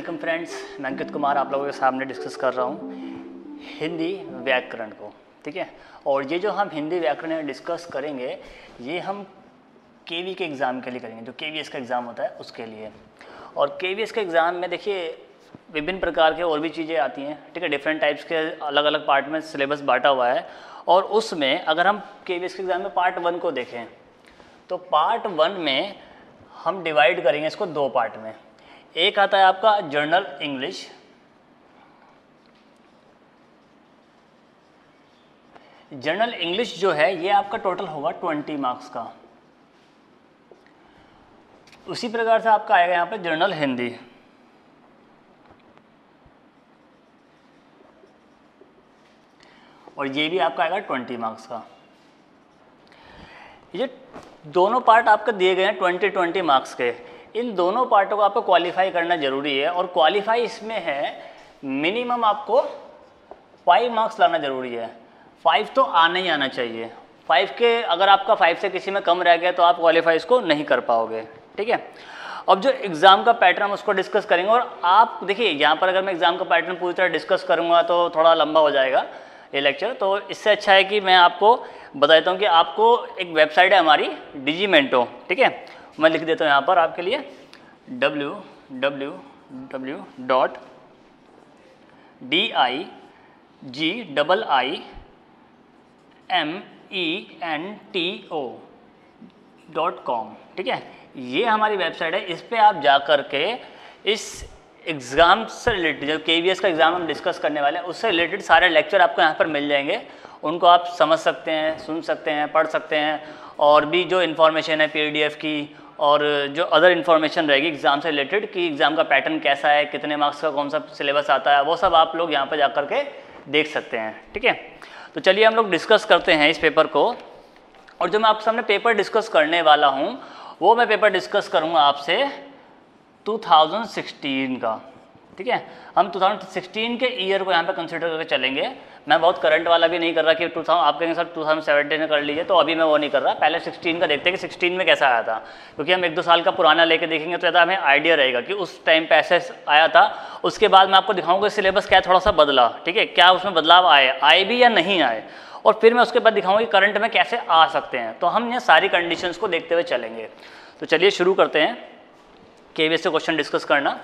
Welcome friends, मैं अंकित कुमार आप लोगों के सामने डिस्कस कर रहा हूँ हिंदी व्याकरण को, ठीक है। और ये जो हम हिंदी व्याकरण डिस्कस करेंगे ये हम केवी के एग्ज़ाम के लिए करेंगे, जो केवीएस का एग्ज़ाम होता है उसके लिए। और केवीएस के एग्ज़ाम में देखिए विभिन्न प्रकार के और भी चीज़ें आती हैं, ठीक है। डिफरेंट टाइप्स के अलग अलग पार्ट में सिलेबस बांटा हुआ है। और उसमें अगर हम केवीएस के एग्ज़ाम में पार्ट वन को देखें तो पार्ट वन में हम डिवाइड करेंगे इसको दो पार्ट में। एक आता है आपका जनरल इंग्लिश, जो है ये आपका टोटल होगा 20 मार्क्स का। उसी प्रकार से आपका आएगा यहाँ पे जनरल हिंदी, और ये भी आपका आएगा 20 मार्क्स का। ये दोनों पार्ट आपके दिए गए हैं 20-20 मार्क्स के। इन दोनों पार्टों को आपको क्वालिफाई करना ज़रूरी है, और क्वालिफाई इसमें है मिनिमम आपको 5 मार्क्स लाना ज़रूरी है। 5 तो आना ही आना चाहिए। 5 के अगर आपका 5 से किसी में कम रह गया तो आप क्वालिफाई इसको नहीं कर पाओगे, ठीक है। अब जो एग्ज़ाम का पैटर्न उसको डिस्कस करेंगे, और आप देखिए यहाँ पर अगर मैं एग्ज़ाम का पैटर्न पूरी तरह डिस्कस करूँगा तो थोड़ा लंबा हो जाएगा ये लेक्चर। तो इससे अच्छा है कि मैं आपको बता देता हूँ कि आपको एक वेबसाइट है हमारी डिजीमेंटो, ठीक है। मैं लिख देता हूँ यहाँ पर आपके लिए www.digiimento.com, ठीक है। ये हमारी वेबसाइट है, इस पे आप जा कर के इस एग्ज़ाम से रिलेटेड जो केवीएस का एग्ज़ाम हम डिस्कस करने वाले हैं उससे रिलेटेड सारे लेक्चर आपको यहाँ पर मिल जाएंगे। उनको आप समझ सकते हैं, सुन सकते हैं, पढ़ सकते हैं। और भी जो इन्फॉर्मेशन है पीडीएफ की और जो अदर इन्फॉर्मेशन रहेगी एग्ज़ाम से रिलेटेड कि एग्ज़ाम का पैटर्न कैसा है, कितने मार्क्स का कौन सा सिलेबस आता है, वो सब आप लोग यहाँ पर जा कर के देख सकते हैं, ठीक है। तो चलिए हम लोग डिस्कस करते हैं इस पेपर को। और जो मैं आपके सामने पेपर डिस्कस करने वाला हूँ वो मैं पेपर डिस्कस करूँगा आपसे 2016 का, ठीक है। हम 2016 के ईयर को यहाँ पे कंसीडर करके चलेंगे। मैं बहुत करंट वाला भी नहीं कर रहा कि 2000 आप कहेंगे सर 2017 में कर लीजिए, तो अभी मैं वो नहीं कर रहा। पहले 16 का देखते हैं कि 16 में कैसा आया था, क्योंकि हम 1-2 साल का पुराना लेके देखेंगे तो ज़्यादा हमें आइडिया रहेगा कि उस टाइम पे ऐसे आया था। उसके बाद मैं आपको दिखाऊंगा सिलेबस क्या थोड़ा सा बदला, ठीक है, क्या उसमें बदलाव आए भी या नहीं आए। और फिर मैं उसके बाद दिखाऊंगा कि करंट में कैसे आ सकते हैं। तो हम यहाँ सारी कंडीशंस को देखते हुए चलेंगे। तो चलिए शुरू करते हैं केवीएस से क्वेश्चन डिस्कस करना।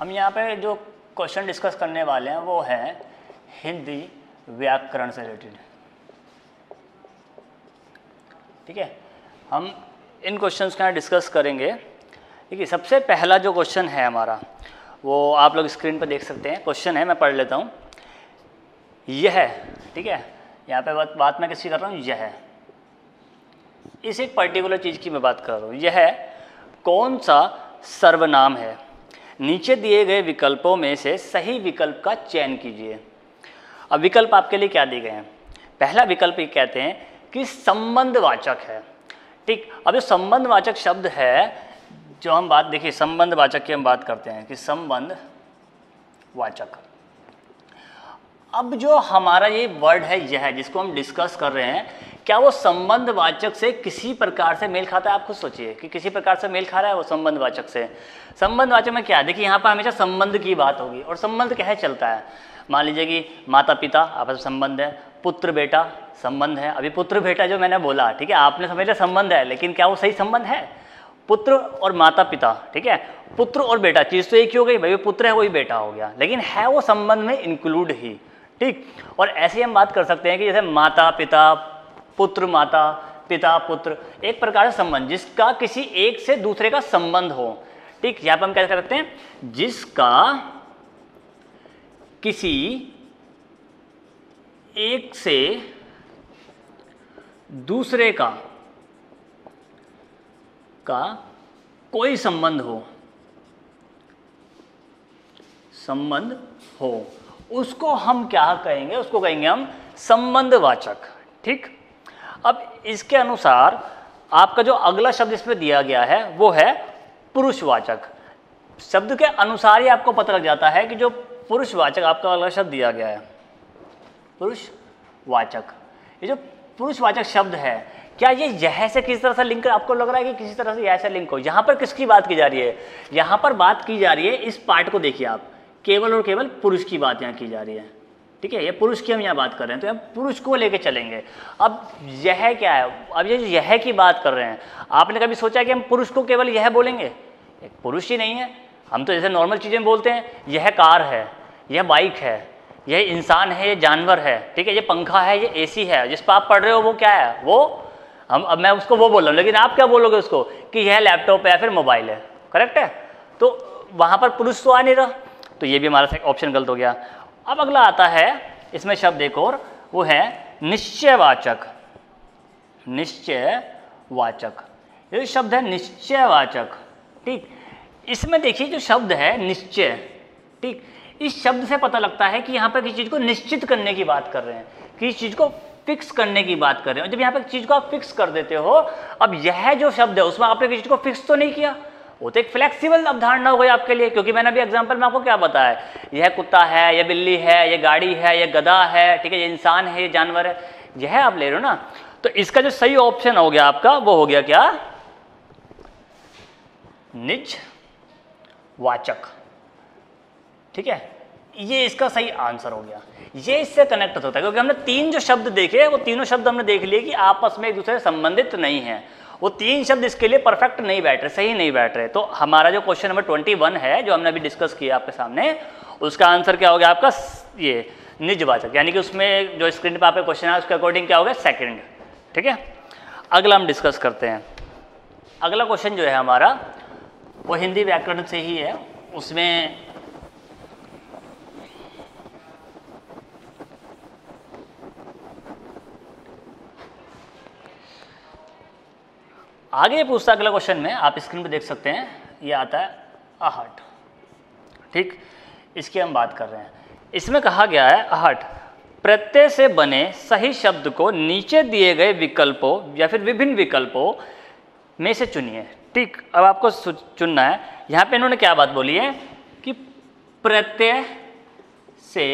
हम यहाँ पे जो क्वेश्चन डिस्कस करने वाले हैं वो है हिंदी व्याकरण से रिलेटेड, ठीक है। हम इन क्वेश्चंस का डिस्कस करेंगे, ठीक है। सबसे पहला जो क्वेश्चन है हमारा वो आप लोग स्क्रीन पर देख सकते हैं। क्वेश्चन है, मैं पढ़ लेता हूँ। यह है, ठीक है, यहाँ पे बात मैं किसकी कर रहा हूँ, यह है, इस एक पर्टिकुलर चीज़ की मैं बात कर रहा हूँ। यह कौन सा सर्वनाम है? नीचे दिए गए विकल्पों में से सही विकल्प का चयन कीजिए। अब विकल्प आपके लिए क्या दिए गए हैं? पहला विकल्प ये कहते हैं कि संबंधवाचक है, ठीक। अब जो संबंधवाचक शब्द है, जो हम बात देखिए संबंधवाचक की हम बात करते हैं कि संबंधवाचक। अब जो हमारा ये वर्ड है यह है, जिसको हम डिस्कस कर रहे हैं, क्या वो संबंधवाचक से किसी प्रकार से मेल खाता है? आप खुद सोचिए कि किसी प्रकार से मेल खा रहा है वो संबंधवाचक से। संबंधवाचक में क्या है? देखिए यहाँ पर हमेशा संबंध की बात होगी। और संबंध क्या है चलता है? मान लीजिए कि माता पिता आपस में संबंध है, पुत्र बेटा संबंध है। अभी पुत्र बेटा जो मैंने बोला, ठीक है, आपने समझा संबंध है, लेकिन क्या वो सही संबंध है? पुत्र और माता पिता, ठीक है, पुत्र और बेटा, चीज़ तो एक ही हो गई भाई, पुत्र है वही बेटा हो गया, लेकिन है वो संबंध में इंक्लूड ही, ठीक। और ऐसे ही हम बात कर सकते हैं कि जैसे माता पिता पुत्र, माता पिता पुत्र, एक प्रकार से संबंध जिसका किसी एक से दूसरे का संबंध हो, ठीक। यहाँ पर हम क्या कर सकते हैं, जिसका किसी एक से दूसरे का कोई संबंध हो उसको हम क्या कहेंगे? उसको कहेंगे हम संबंधवाचक, ठीक। अब इसके अनुसार आपका जो अगला शब्द इसमें दिया गया है वो है पुरुषवाचक। शब्द के अनुसार ही आपको पता लग जाता है कि जो पुरुषवाचक आपका अगला शब्द दिया गया है, पुरुषवाचक, ये जो पुरुषवाचक शब्द है क्या ये यह से किस तरह से लिंक कर, आपको लग रहा है कि किसी तरह से यह से लिंक हो। यहाँ पर किसकी बात की जा रही है, यहाँ पर बात की जा रही है, इस पार्ट को देखिए आप, केवल और केवल पुरुष की बात यहाँ की जा रही है। ठीक है, ये पुरुष की हम यहाँ बात कर रहे हैं, तो हम पुरुष को लेके चलेंगे। अब यह क्या है, अब ये जो यह की बात कर रहे हैं, आपने कभी सोचा कि हम पुरुष को केवल यह बोलेंगे? एक पुरुष ही नहीं है, हम तो जैसे नॉर्मल चीज़ें बोलते हैं, यह कार है, यह बाइक है, यह इंसान है, यह जानवर है, ठीक है, ये पंखा है, ये एसी है। जिस पर आप पढ़ रहे हो वो क्या है, वो हम, अब मैं उसको वो बोल रहा हूँ, लेकिन आप क्या बोलोगे उसको कि यह लैपटॉप है या फिर मोबाइल है। करेक्ट है, तो वहाँ पर पुरुष तो आ नहीं रहा, तो ये भी हमारा ऑप्शन गलत हो गया। अब अगला आता है इसमें शब्द एक और, वो है निश्चयवाचक। निश्चयवाचक ये शब्द है निश्चयवाचक, ठीक, इसमें देखिए जो शब्द है निश्चय, ठीक, इस शब्द से पता लगता है कि यहाँ पर किसी चीज़ को निश्चित करने की बात कर रहे हैं, किसी चीज़ को फिक्स करने की बात कर रहे हैं। और जब यहाँ पर चीज़ को आप फिक्स कर देते हो, अब यह जो शब्द है उसमें आपने किसी चीज़ को फिक्स तो नहीं किया, वो तो एक फ्लेक्सिबल अवधारणा हो गई आपके लिए, क्योंकि मैंने अभी एग्जांपल में आपको क्या बताया, यह कुत्ता है, यह बिल्ली है, यह गाड़ी है, यह गधा है, ठीक है, यह इंसान है, यह जानवर है, यह आप ले रहे हो ना। तो इसका जो सही ऑप्शन हो गया आपका, वो हो गया क्या, निजवाचक। ठीक है, ये इसका सही आंसर हो गया, ये इससे कनेक्ट होता है, क्योंकि हमने तीन जो शब्द देखे वो तीनों शब्द हमने देख लिए कि आपस में एक दूसरे से संबंधित नहीं है, वो तीन शब्द इसके लिए परफेक्ट नहीं बैठ रहे, सही नहीं बैठ रहे। तो हमारा जो क्वेश्चन नंबर 21 है जो हमने अभी डिस्कस किया आपके सामने, उसका आंसर क्या हो गया आपका, ये निजवाचक, यानी कि उसमें जो स्क्रीन पर आपका क्वेश्चन है उसके अकॉर्डिंग क्या हो गया, सेकेंड। ठीक है, अगला हम डिस्कस करते हैं। अगला क्वेश्चन जो है हमारा वो हिंदी व्याकरण से ही है, उसमें आगे पूछता अगला क्वेश्चन में आप स्क्रीन पर देख सकते हैं, ये आता है आहट। ठीक, इसकी हम बात कर रहे हैं। इसमें कहा गया है आहट प्रत्यय से बने सही शब्द को नीचे दिए गए विकल्पों या फिर विभिन्न विकल्पों में से चुनिए। ठीक, अब आपको चुनना है। यहाँ पे इन्होंने क्या बात बोली है कि प्रत्यय से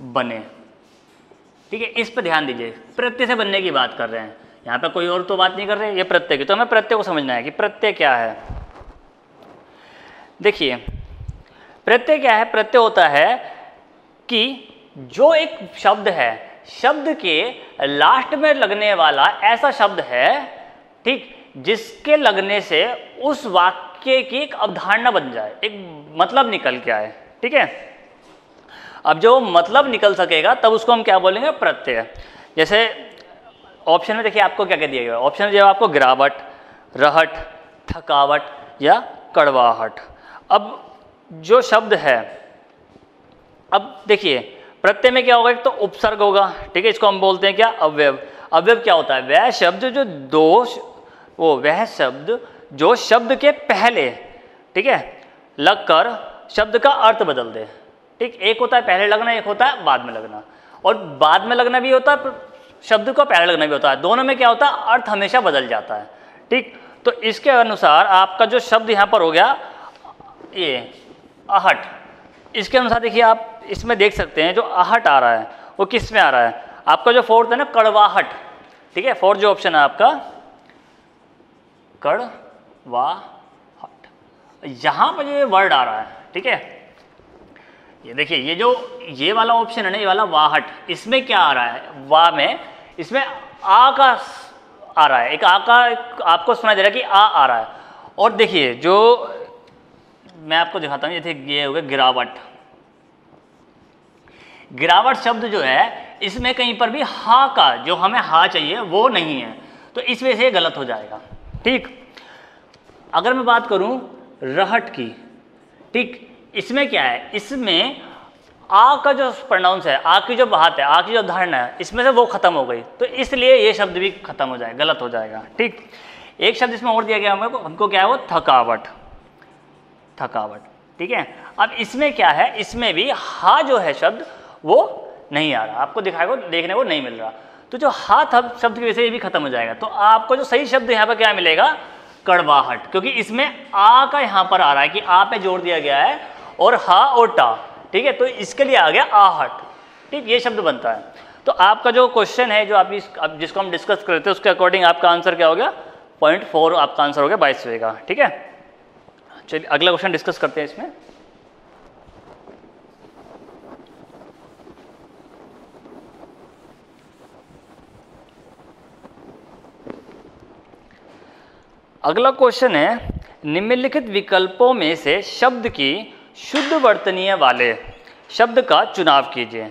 बने, ठीक है, इस पर ध्यान दीजिए, प्रत्यय से बनने की बात कर रहे हैं, यहाँ पे कोई और तो बात नहीं कर रहे, ये प्रत्यय की। तो हमें प्रत्यय को समझना है कि प्रत्यय क्या है। देखिए प्रत्यय क्या है, प्रत्यय होता है कि जो एक शब्द है, शब्द के लास्ट में लगने वाला ऐसा शब्द है, ठीक, जिसके लगने से उस वाक्य की एक अवधारणा बन जाए, एक मतलब निकल के आए। ठीक है, अब जो मतलब निकल सकेगा तब उसको हम क्या बोलेंगे, प्रत्यय। जैसे ऑप्शन में देखिए आपको क्या क्या दिया गया, ऑप्शन में जो आपको गिरावट, रहट, थकावट या कड़वाहट। अब जो शब्द है, अब देखिए प्रत्यय में क्या होगा, एक तो उपसर्ग होगा, ठीक है, इसको हम बोलते हैं क्या, अवयव। अवयव क्या होता है, वह शब्द जो दोष वो वह शब्द जो शब्द के पहले, ठीक है, लगकर शब्द का अर्थ बदल दे। ठीक, एक होता है पहले लगना, एक होता है बाद में लगना, और बाद में लगना भी होता है, शब्द को पहले लगना भी होता है, दोनों में क्या होता है, अर्थ हमेशा बदल जाता है। ठीक, तो इसके अनुसार आपका जो शब्द यहाँ पर हो गया ये आहट, इसके अनुसार देखिए आप इसमें देख सकते हैं जो आहट आ रहा है वो किस में आ रहा है, आपका जो फोर्थ है ना, कड़वाहट। ठीक है, फोर्थ जो ऑप्शन है आपका कड़वाहट, यहाँ पर जो वर्ड आ रहा है, ठीक है, ये देखिए ये जो ये वाला ऑप्शन है ना, ये वाला वाहट, इसमें क्या आ रहा है, वाह में, इसमें आ का आ रहा है, एक आ का आपको सुना दे रहा है कि आ रहा है। और देखिए जो मैं आपको दिखाता हूँ, ये हो गया गिरावट। गिरावट शब्द जो है इसमें कहीं पर भी हा का, जो हमें हा चाहिए वो नहीं है, तो इस वजह से ये गलत हो जाएगा। ठीक, अगर मैं बात करूँ रहट की, ठीक, इसमें क्या है, इसमें आ का जो प्रोनाउंस है, आ की जो बात है, आ की जो अवधारणा है, इसमें से वो खत्म हो गई, तो इसलिए ये शब्द भी खत्म हो जाएगा, गलत हो जाएगा। ठीक, एक शब्द इसमें और दिया गया हमको, क्या है वो, थकावट। थकावट, ठीक है, अब इसमें क्या है, इसमें भी हा जो है शब्द वो नहीं आ रहा, आपको दिखाएगा देखने को नहीं मिल रहा, तो जो हा शब्द की वजह से ये भी खत्म हो जाएगा। तो आपको जो सही शब्द यहाँ पर क्या मिलेगा, कड़वाहट, क्योंकि इसमें आ का यहाँ पर आ रहा है कि आ पे जोड़ दिया गया है और हा और टा, ठीक है, तो इसके लिए आ गया आहट, ठीक, ये शब्द बनता है। तो आपका जो क्वेश्चन है जो आप जिसको हम डिस्कस करते हैं उसके अकॉर्डिंग आपका आंसर क्या हो गया, 0.4 आपका आंसर हो गया 22वें का, ठीक है। चलिए अगला क्वेश्चन डिस्कस करते हैं इसमें। अगला क्वेश्चन है, निम्नलिखित विकल्पों में से शब्द की शुद्ध वर्तनीय वाले शब्द का चुनाव कीजिए,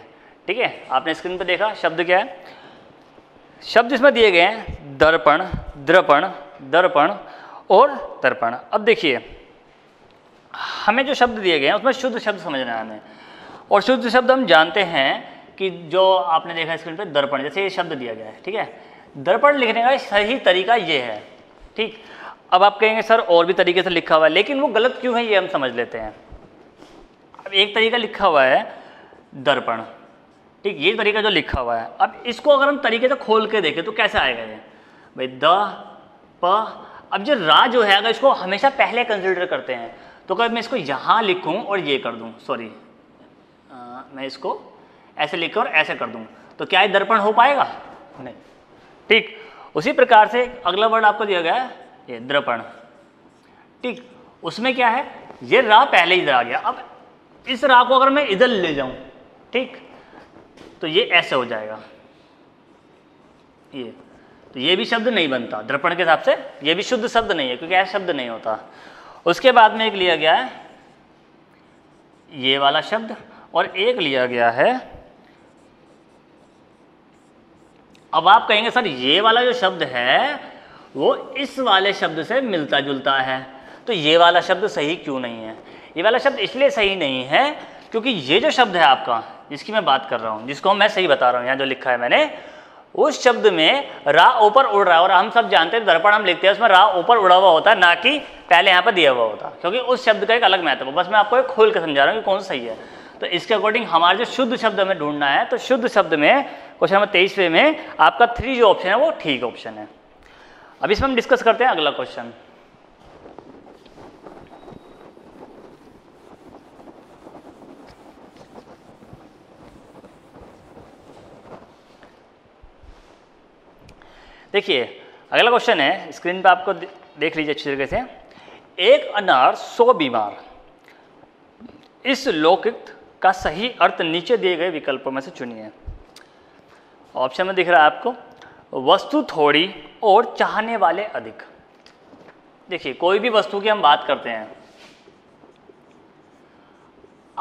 ठीक है। आपने स्क्रीन पर देखा शब्द क्या है, शब्द इसमें दिए गए हैं दर्पण, दर्पण, दर्पण और तर्पण। अब देखिए हमें जो शब्द दिए गए हैं उसमें शुद्ध शब्द समझना है हमें, और शुद्ध शब्द हम जानते हैं कि जो आपने देखा स्क्रीन पर दर्पण, जैसे ये शब्द दिया गया है, ठीक है, दर्पण लिखने का सही तरीका ये है, ठीक। अब आप कहेंगे सर और भी तरीके से लिखा हुआ है, लेकिन वो गलत क्यों है ये हम समझ लेते हैं। अब एक तरीका लिखा हुआ है दर्पण, ठीक, ये तरीका जो लिखा हुआ है, अब इसको अगर हम तरीके से खोल के देखें तो कैसे आएगा ये, भाई द प। अब जो रा जो है अगर इसको हमेशा पहले कंसिडर करते हैं तो अगर मैं इसको यहाँ लिखूँ और ये कर दूँ, सॉरी मैं इसको ऐसे लिखूँ और ऐसे कर दूँ, तो क्या ये दर्पण हो पाएगा, नहीं, ठीक। उसी प्रकार से अगला वर्ड आपको दिया गया है ये दर्पण, ठीक, उसमें क्या है ये रा पहले इधर आ गया, अब इस रा को अगर मैं इधर ले जाऊं, ठीक, तो ये ऐसे हो जाएगा, ये तो ये भी शब्द नहीं बनता दर्पण के हिसाब से, ये भी शुद्ध शब्द नहीं है क्योंकि ऐसा शब्द नहीं होता। उसके बाद में एक लिया गया है ये वाला शब्द और एक लिया गया है। अब आप कहेंगे सर ये वाला जो शब्द है वो इस वाले शब्द से मिलता जुलता है, तो ये वाला शब्द सही क्यों नहीं है? ये वाला शब्द इसलिए सही नहीं है क्योंकि ये जो शब्द है आपका जिसकी मैं बात कर रहा हूँ, जिसको मैं सही बता रहा हूँ, यहाँ जो लिखा है मैंने, उस शब्द में रा ऊपर उड़ रहा है, और हम सब जानते हैं दर्पण हम लिखते हैं उसमें रा ऊपर उड़ा हुआ होता है, ना कि पहले यहाँ पर दिया हुआ होता, क्योंकि उस शब्द का एक अलग महत्व है। बस मैं आपको खोल कर समझा रहा हूँ कि कौन सा सही है। तो इसके अकॉर्डिंग हमारे जो शुद्ध शब्द हमें ढूंढना है, तो शुद्ध शब्द में क्वेश्चन नंबर 23वें में आपका 3 जो ऑप्शन है वो ठीक ऑप्शन है। अब इसमें हम डिस्कस करते हैं अगला क्वेश्चन। देखिए अगला क्वेश्चन है, स्क्रीन पर आपको देख लीजिए अच्छी तरीके से। एक अनार 100 बीमार, इस लौकिक का सही अर्थ नीचे दिए गए विकल्पों में से चुनिए। ऑप्शन में दिख रहा है आपको वस्तु थोड़ी और चाहने वाले अधिक। देखिए कोई भी वस्तु की हम बात करते हैं,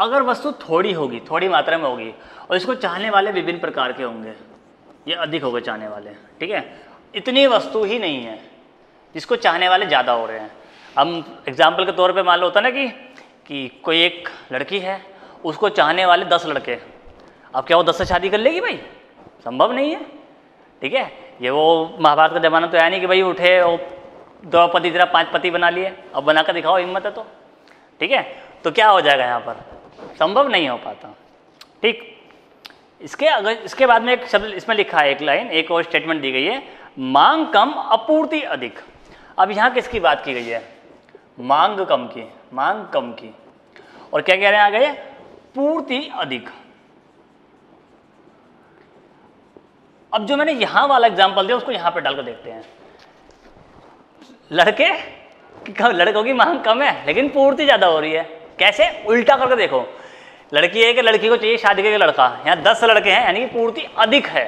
अगर वस्तु थोड़ी होगी, थोड़ी मात्रा में होगी, और इसको चाहने वाले विभिन्न प्रकार के होंगे, ये अधिक हो गए चाहने वाले, ठीक है। इतनी वस्तु ही नहीं है जिसको चाहने वाले ज़्यादा हो रहे हैं। हम एग्जाम्पल के तौर पे मान लो होता है ना कि कोई एक लड़की है, उसको चाहने वाले 10 लड़के, अब क्या वो 10 से शादी कर लेगी? भाई संभव नहीं है, ठीक है। ये वो महाभारत का जमाना तो है नहीं कि भाई उठे वो 2 पति जरा 5 पति बना लिए, अब बना कर दिखाओ हिम्मत है तो, ठीक है। तो क्या हो जाएगा यहाँ पर, संभव नहीं हो पाता, ठीक। इसके बाद में एक शब्द इसमें लिखा है, एक लाइन, एक और स्टेटमेंट दी गई है, मांग कम आपूर्ति अधिक। अब यहाँ किसकी बात की गई है? मांग कम की, मांग कम की, और क्या कह रहे हैं आगे, पूर्ति अधिक। अब जो मैंने यहाँ वाला एग्जाम्पल दिया उसको यहाँ पे डालकर देखते हैं। लड़कों की मांग कम है लेकिन पूर्ति ज़्यादा हो रही है, कैसे? उल्टा करके देखो, लड़की है कि लड़की को चाहिए शादी करके लड़का, यहाँ 10 लड़के हैं यानी कि पूर्ति अधिक है,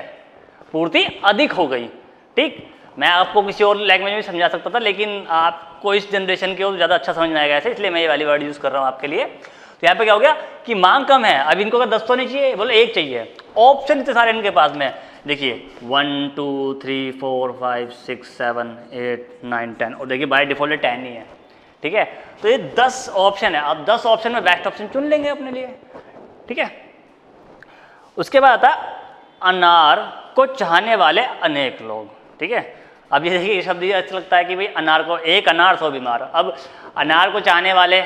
पूर्ति अधिक हो गई, ठीक। मैं आपको किसी और लैंग्वेज में समझा सकता था लेकिन आपको इस जनरेशन के और ज़्यादा अच्छा समझ में आएगा ऐसे, इसलिए मैं ये वाली वर्ड यूज़ कर रहा हूँ आपके लिए। तो यहाँ पे क्या हो गया कि मांग कम है, अब इनको 10 तो नहीं चाहिए, बोलो 1 चाहिए, ऑप्शन इतने सारे इनके पास में। देखिए 1 2 3 4 5 6 7 8 9 10, और देखिए बाय डिफॉल्ट 10 ही है, ठीक है। तो ये 10 ऑप्शन है, आप 10 ऑप्शन में बेस्ट ऑप्शन चुन लेंगे अपने लिए, ठीक है। उसके बाद आता है अनार को चाहने वाले अनेक लोग, ठीक है। अब ये देखिए ये शब्द ये अच्छा लगता है कि भाई अनार को, एक अनार 100 बीमार, अब अनार को चाहने वाले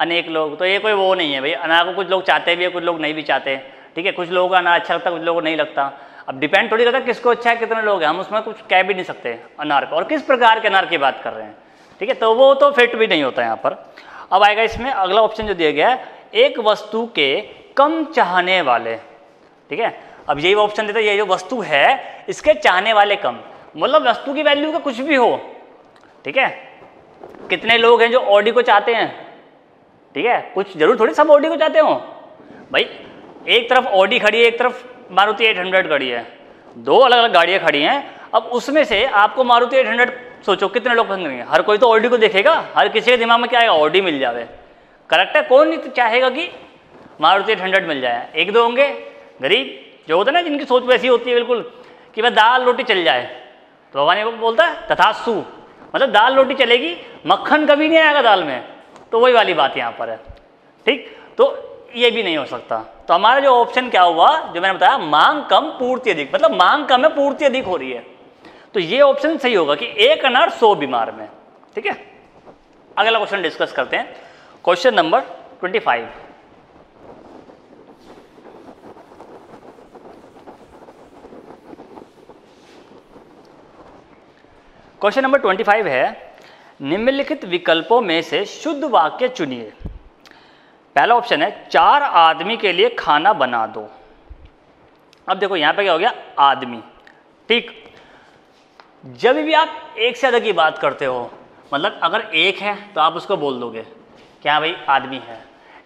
अनेक लोग, तो ये कोई वो नहीं है भाई, अनार को कुछ लोग चाहते भी है, कुछ लोग नहीं भी चाहते, ठीक है। कुछ लोगों को अनार अच्छा लगता है, कुछ लोगों को नहीं लगता। अब डिपेंड थोड़ी करता है किसको अच्छा है, कितने लोग हैं, हम उसमें कुछ कह भी नहीं सकते अनार को, और किस प्रकार के अनार की बात कर रहे हैं, ठीक है, तो वो तो फिट भी नहीं होता यहाँ पर। अब आएगा इसमें अगला ऑप्शन जो दिया गया है, एक वस्तु के कम चाहने वाले। ठीक है, अब यही ऑप्शन देता है ये जो वस्तु है इसके चाहने वाले कम, मतलब वस्तु की वैल्यू का कुछ भी हो। ठीक है, कितने लोग हैं जो ऑडी को चाहते हैं? ठीक है, कुछ जरूर थोड़ी सब ऑडी को चाहते हो भाई। एक तरफ ऑडी खड़ी है, एक तरफ मारुति 800 खड़ी है, दो अलग अलग गाड़ियाँ खड़ी हैं। अब उसमें से आपको मारुति 800 सोचो कितने लोग पसंद करेंगे? हर कोई तो ऑडी को देखेगा, हर किसी के दिमाग में क्या आएगा? ऑडी मिल जावे, करेक्ट है। कौन नहीं चाहेगा कि मारुति 800 मिल जाए? एक दो होंगे गरीब जो होता है ना, जिनकी सोच वैसी होती है बिल्कुल कि भाई दाल रोटी चल जाए। तो भगवान ये बोलता है तथास्तु, मतलब दाल रोटी चलेगी, मक्खन कभी नहीं आएगा दाल में। तो वही वाली बात यहाँ पर है। ठीक, तो ये भी नहीं हो सकता। तो हमारा जो ऑप्शन क्या हुआ, जो मैंने बताया, मांग कम पूर्ति अधिक, मतलब मांग कम है पूर्ति अधिक हो रही है। तो ये ऑप्शन सही होगा कि 1 अनार 100 बीमार में। ठीक है, अगला क्वेश्चन डिस्कस करते हैं, क्वेश्चन नंबर 25। क्वेश्चन नंबर 25 है, निम्नलिखित विकल्पों में से शुद्ध वाक्य चुनिए। पहला ऑप्शन है 4 आदमी के लिए खाना बना दो। अब देखो यहाँ पे क्या हो गया, आदमी। ठीक, जब भी आप एक से ज़्यादा की बात करते हो, मतलब अगर एक है तो आप उसको बोल दोगे क्या भाई आदमी है,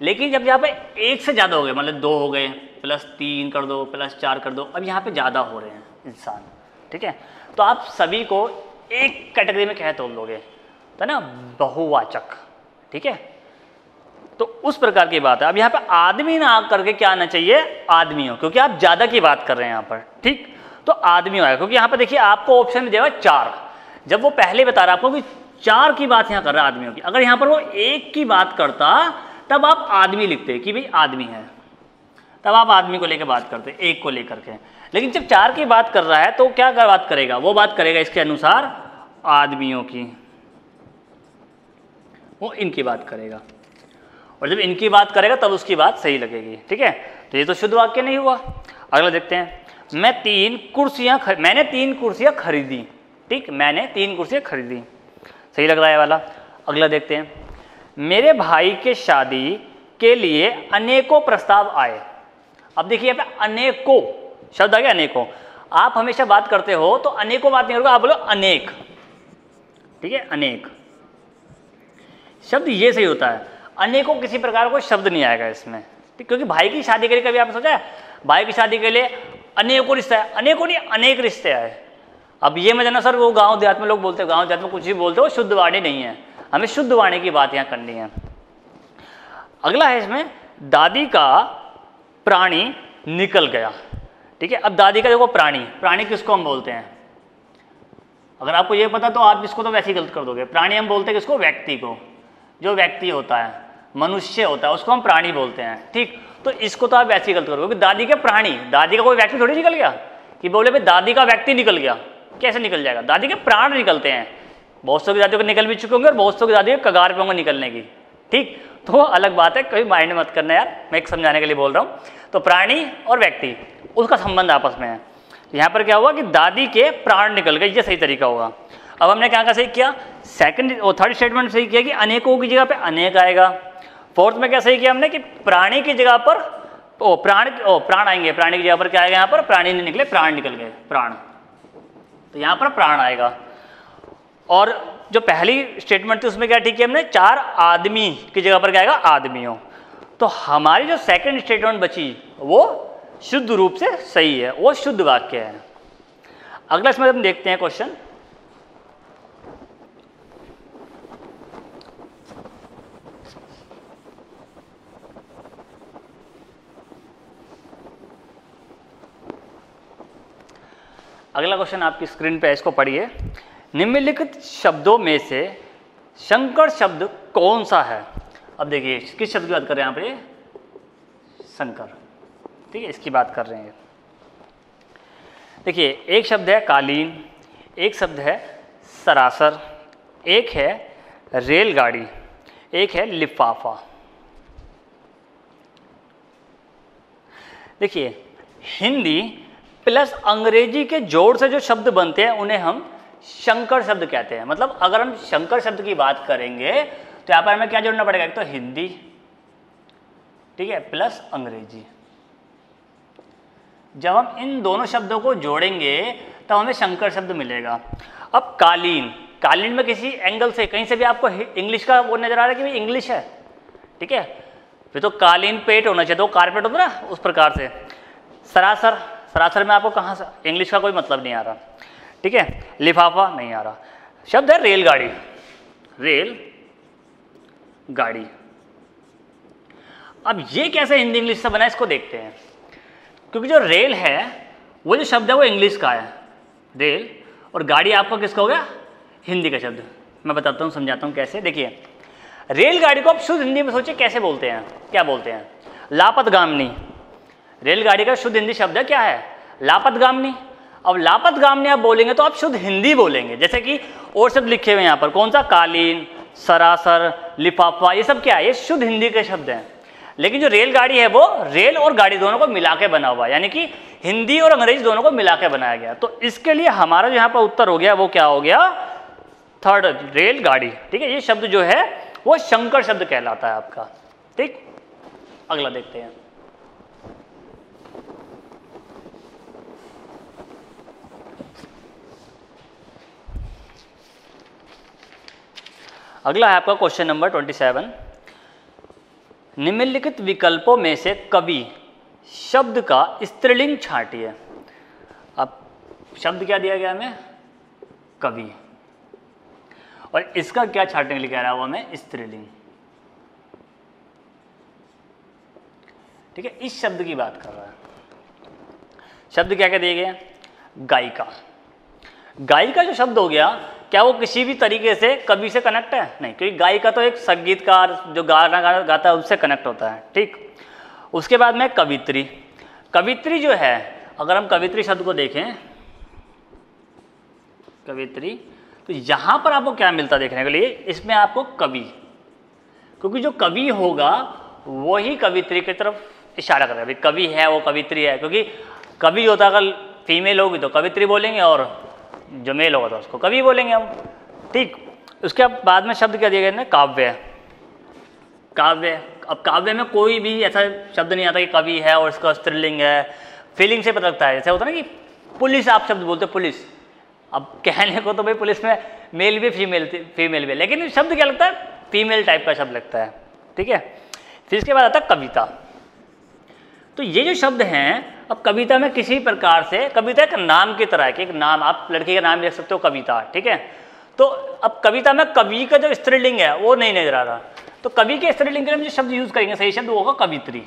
लेकिन जब यहाँ पे एक से ज़्यादा हो गए, मतलब 2 हो गए, प्लस 3 कर दो, प्लस 4 कर दो, अब यहाँ पे ज़्यादा हो रहे हैं इंसान। ठीक है, तो आप सभी को एक कैटेगरी में क्या तोल दोगे, तो ना बहुवाचक। ठीक है, तो उस प्रकार की बात है। अब यहाँ पे आदमी ना करके क्या आना चाहिए, आदमी हो, क्योंकि आप ज़्यादा की बात कर रहे हैं यहाँ पर। ठीक, तो आदमी होगा, क्योंकि यहाँ पे देखिए आपको ऑप्शन में दिया हुआ 4, जब वो पहले बता रहा आपको कि 4 की बात यहाँ कर रहा है आदमियों की। अगर यहाँ पर वो 1 की बात करता तब आप आदमी लिखते कि भाई आदमी है, तब आप आदमी को लेकर बात करते 1 को लेकर के। लेकिन जब 4 की बात कर रहा है तो क्या बात करेगा, वो बात करेगा इसके अनुसार आदमियों की, वो इनकी बात करेगा, और जब इनकी बात करेगा तब उसकी बात सही लगेगी। ठीक है, तो ये तो शुद्ध वाक्य नहीं हुआ। अगला देखते हैं, मैंने 3 कुर्सियाँ खरीदी। ठीक, मैंने 3 कुर्सियाँ खरीदी, सही लग रहा है ये वाला। अगला देखते हैं, मेरे भाई के शादी के लिए अनेकों प्रस्ताव आए। अब देखिए यहाँ पे अनेकों शब्द आ गया, अनेकों। आप हमेशा बात करते हो तो अनेकों बात नहीं करोगे, आप बोलो अनेक। ठीक है, अनेक शब्द ये सही होता है, अनेकों किसी प्रकार को शब्द नहीं आएगा इसमें। ठीक, क्योंकि भाई की शादी के लिए कभी आपने सोचा है भाई की शादी के लिए अनेकों रिश्ते आए? अनेकों नहीं, अनेक रिश्ते आए। अब ये मैं जाना सर वो गांव देहात में लोग बोलते हैं, गांव देहात में कुछ भी बोलते हो, शुद्ध वाणी नहीं है, हमें शुद्ध वाणी की बात यहाँ करनी है। अगला है इसमें, दादी का प्राणी निकल गया। ठीक है, अब दादी का देखो प्राणी, प्राणी किसको हम बोलते हैं? अगर आपको ये पता तो आप इसको तो वैसे ही गलत कर दोगे। प्राणी हम बोलते हैं किसको? व्यक्ति को, जो व्यक्ति होता है, मनुष्य होता है, उसको हम प्राणी बोलते हैं। ठीक, तो इसको तो आप वैसे ही गलत करोगे, क्योंकि दादी के प्राणी, दादी का कोई व्यक्ति थोड़ी निकल गया कि बोले भाई दादी का व्यक्ति निकल गया, कैसे निकल जाएगा? दादी के प्राण निकलते हैं, बहुत सौ की दादी को निकल भी चुके होंगे और बहुत सौ की दादी के कगार पे होंगे निकलने की। ठीक, तो अलग बात है, कभी माइंड मत करना यार, मैं एक समझाने के लिए बोल रहा हूँ। तो प्राणी और व्यक्ति, उसका संबंध आपस में है। यहाँ पर क्या हुआ कि दादी के प्राण निकल गए, ये सही तरीका होगा। अब हमने क्या सही किया, सेकंड और थर्ड स्टेटमेंट सही किया कि अनेकों की जगह पे अनेक आएगा। फोर्थ में क्या सही किया हमने कि प्राणी की जगह पर प्राण आएंगे, प्राणी की जगह पर क्या आएगा? यहाँ पर प्राणी नहीं निकले, प्राण निकल गए, प्राण, तो यहाँ पर प्राण आएगा। और जो पहली स्टेटमेंट थी उसमें क्या ठीक किया हमने, 4 आदमी की जगह पर क्या आएगा? आदमियों। तो हमारी जो सेकेंड स्टेटमेंट बची वो शुद्ध रूप से सही है, वो शुद्ध वाक्य है। अगला इसमें हम देखते हैं क्वेश्चन, अगला क्वेश्चन आपकी स्क्रीन पे है, इसको पढ़िए। निम्नलिखित शब्दों में से संकर शब्द कौन सा है? अब देखिए किस शब्द की बात कर रहे हैं यहाँ पे, संकर। ठीक है, इसकी बात कर रहे हैं। देखिए एक शब्द है कालीन, एक शब्द है सरासर, एक है रेलगाड़ी, एक है लिफाफा। देखिए हिंदी प्लस अंग्रेजी के जोड़ से जो शब्द बनते हैं उन्हें हम शंकर शब्द कहते हैं। मतलब अगर हम शंकर शब्द की बात करेंगे तो यहाँ पर हमें क्या जोड़ना पड़ेगा, एक तो हिंदी, ठीक है, प्लस अंग्रेजी। जब हम इन दोनों शब्दों को जोड़ेंगे तब हमें शंकर शब्द मिलेगा। अब कालीन, कालीन में किसी एंगल से कहीं से भी आपको इंग्लिश का वो नजर आ रहा है कि भाई इंग्लिश है, ठीक है, फिर तो कालीन पेट होना चाहिए, तो कारपेट होता है ना, उस प्रकार से। सरासर, सरासर में आपको कहाँ से इंग्लिश का कोई मतलब नहीं आ रहा, ठीक है, लिफाफा नहीं आ रहा। शब्द है रेलगाड़ी, रेल गाड़ी। अब ये कैसे हिंदी इंग्लिश से बना है इसको देखते हैं, क्योंकि जो रेल है वो जो शब्द है वो इंग्लिश का है, रेल, और गाड़ी आपका किसका हो गया, हिंदी का शब्द। मैं बताता हूँ, समझाता हूँ कैसे। देखिए रेलगाड़ी को आप शुद्ध हिंदी में सोचिए कैसे बोलते हैं, क्या बोलते हैं, लापतगामनी। रेलगाड़ी का शुद्ध हिंदी शब्द है क्या है, लापतगामनी। अब लापतगामनी आप बोलेंगे तो आप शुद्ध हिंदी बोलेंगे, जैसे कि और शब्द लिखे हुए हैं यहाँ पर, कौन सा, कालीन, सरासर, लिफाफा, ये सब क्या है, ये शुद्ध हिंदी के शब्द हैं। लेकिन जो रेलगाड़ी है वो रेल और गाड़ी दोनों को मिला के बना हुआ है, यानी कि हिंदी और अंग्रेजी दोनों को मिला के बनाया गया। तो इसके लिए हमारा जो यहाँ पर उत्तर हो गया वो क्या हो गया, थर्ड, रेलगाड़ी, ठीक है। ये शब्द जो है वो शंकर शब्द कहलाता है आपका, ठीक। अगला देखते हैं। अगला है आपका क्वेश्चन नंबर 27। निम्नलिखित विकल्पों में से कवि शब्द का स्त्रीलिंग छांटिए। अब शब्द क्या दिया गया हमें, कवि, और इसका क्या छाटने के लिए कह रहा है वो हमें, स्त्रीलिंग, ठीक है। इस शब्द की बात कर रहा है। शब्द क्या क्या दिया गया, गायिका। गायिका जो शब्द हो गया, क्या वो किसी भी तरीके से कवि से कनेक्ट है, नहीं, क्योंकि गायिका तो एक संगीतकार जो गाना गाता है उससे कनेक्ट होता है, ठीक। उसके बाद में कवित्री, कवित्री जो है, अगर हम कवित्री शब्द को देखें, कवित्री, तो यहाँ पर आपको क्या मिलता देखने के लिए, इसमें आपको कवि, क्योंकि जो कवि होगा वो ही कवित्री की तरफ इशारा कर रहा है, कवि है वो कवित्री है, क्योंकि कवि होता अगर फीमेल होगी तो कवित्री बोलेंगे, और जो मेल होगा तो उसको कवि बोलेंगे हम, ठीक। उसके बाद में शब्द क्या दिया गया ना, काव्य, काव्य। अब काव्य में कोई भी ऐसा शब्द नहीं आता कि कवि है और इसका स्त्रीलिंग है, फीलिंग से पता लगता है। जैसे होता है ना कि पुलिस, आप शब्द बोलते पुलिस, अब कहने को तो भाई पुलिस में मेल भी फीमेल भी, लेकिन शब्द क्या लगता है, फीमेल टाइप का शब्द लगता है, ठीक है। फिर इसके बाद आता है कविता। तो ये जो शब्द हैं, अब कविता में किसी प्रकार से, कविता एक नाम की तरह है कि एक नाम, आप लड़की का नाम लिख सकते हो कविता, ठीक है। तो अब कविता में कवि का जो स्त्रीलिंग है वो नहीं नजर आ रहा, तो कवि के स्त्रीलिंग के लिए हम जो शब्द यूज करेंगे सही शब्द वो होगा कवित्री,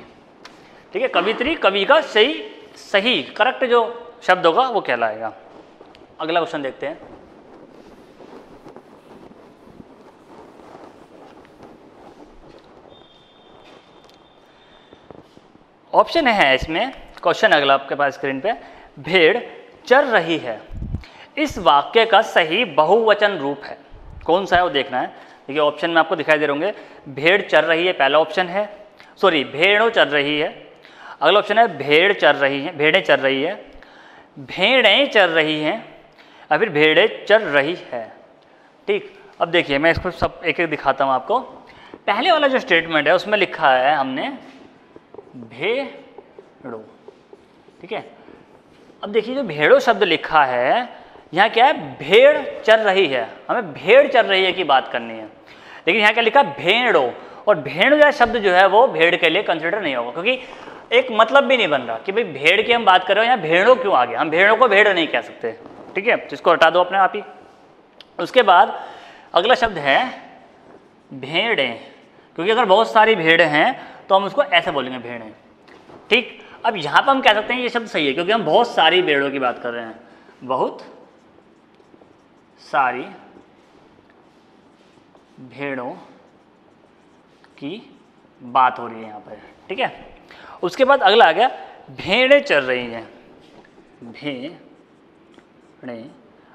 ठीक है। कवित्री, कवि का सही करेक्ट जो शब्द होगा वो कहलाएगा। अगला क्वेश्चन देखते हैं। ऑप्शन है इसमें, क्वेश्चन अगला आपके पास स्क्रीन पे, भेड़ चर रही है, इस वाक्य का सही बहुवचन रूप है, कौन सा है वो देखना है। देखिए ऑप्शन में आपको दिखाई दे रहे होंगे, भेड़ चर रही है पहला ऑप्शन है, सॉरी भेड़ों चर रही है। अगला ऑप्शन है भेड़ चर रही है, भेड़ें चर रही है, भेड़ें चर रही हैं, या फिर भेड़ें चर रही है, ठीक। अब देखिए मैं इसको सब एक एक दिखाता हूँ आपको। पहले वाला जो स्टेटमेंट है उसमें लिखा है हमने भेड़ो, ठीक है। अब देखिए जो भेड़ो शब्द लिखा है यहाँ क्या है, भेड़ चर रही है, हमें भेड़ चर रही है की बात करनी है, लेकिन यहाँ क्या लिखा, भेड़ो, और भेड़ो जैसा शब्द जो है वो भेड़ के लिए कंसिडर नहीं होगा, क्योंकि एक मतलब भी नहीं बन रहा कि भाई भेड़ की हम बात कर रहे हो, यहाँ भेड़ों क्यों आ गया, हम भेड़ों को भेड़ नहीं कह सकते, ठीक है, तो इसको हटा दो अपने आप ही। उसके बाद अगला शब्द है भेड़ें, क्योंकि अगर बहुत सारी भेड़ें हैं तो हम उसको ऐसे बोलेंगे भेड़ें, ठीक। अब यहाँ पर हम कह सकते हैं ये शब्द सही है क्योंकि हम बहुत सारी भेड़ों की बात कर रहे हैं, बहुत सारी भेड़ों की बात हो रही है यहाँ पर, ठीक है। उसके बाद अगला आ गया भेड़ें चर रही हैं, भेड़ें,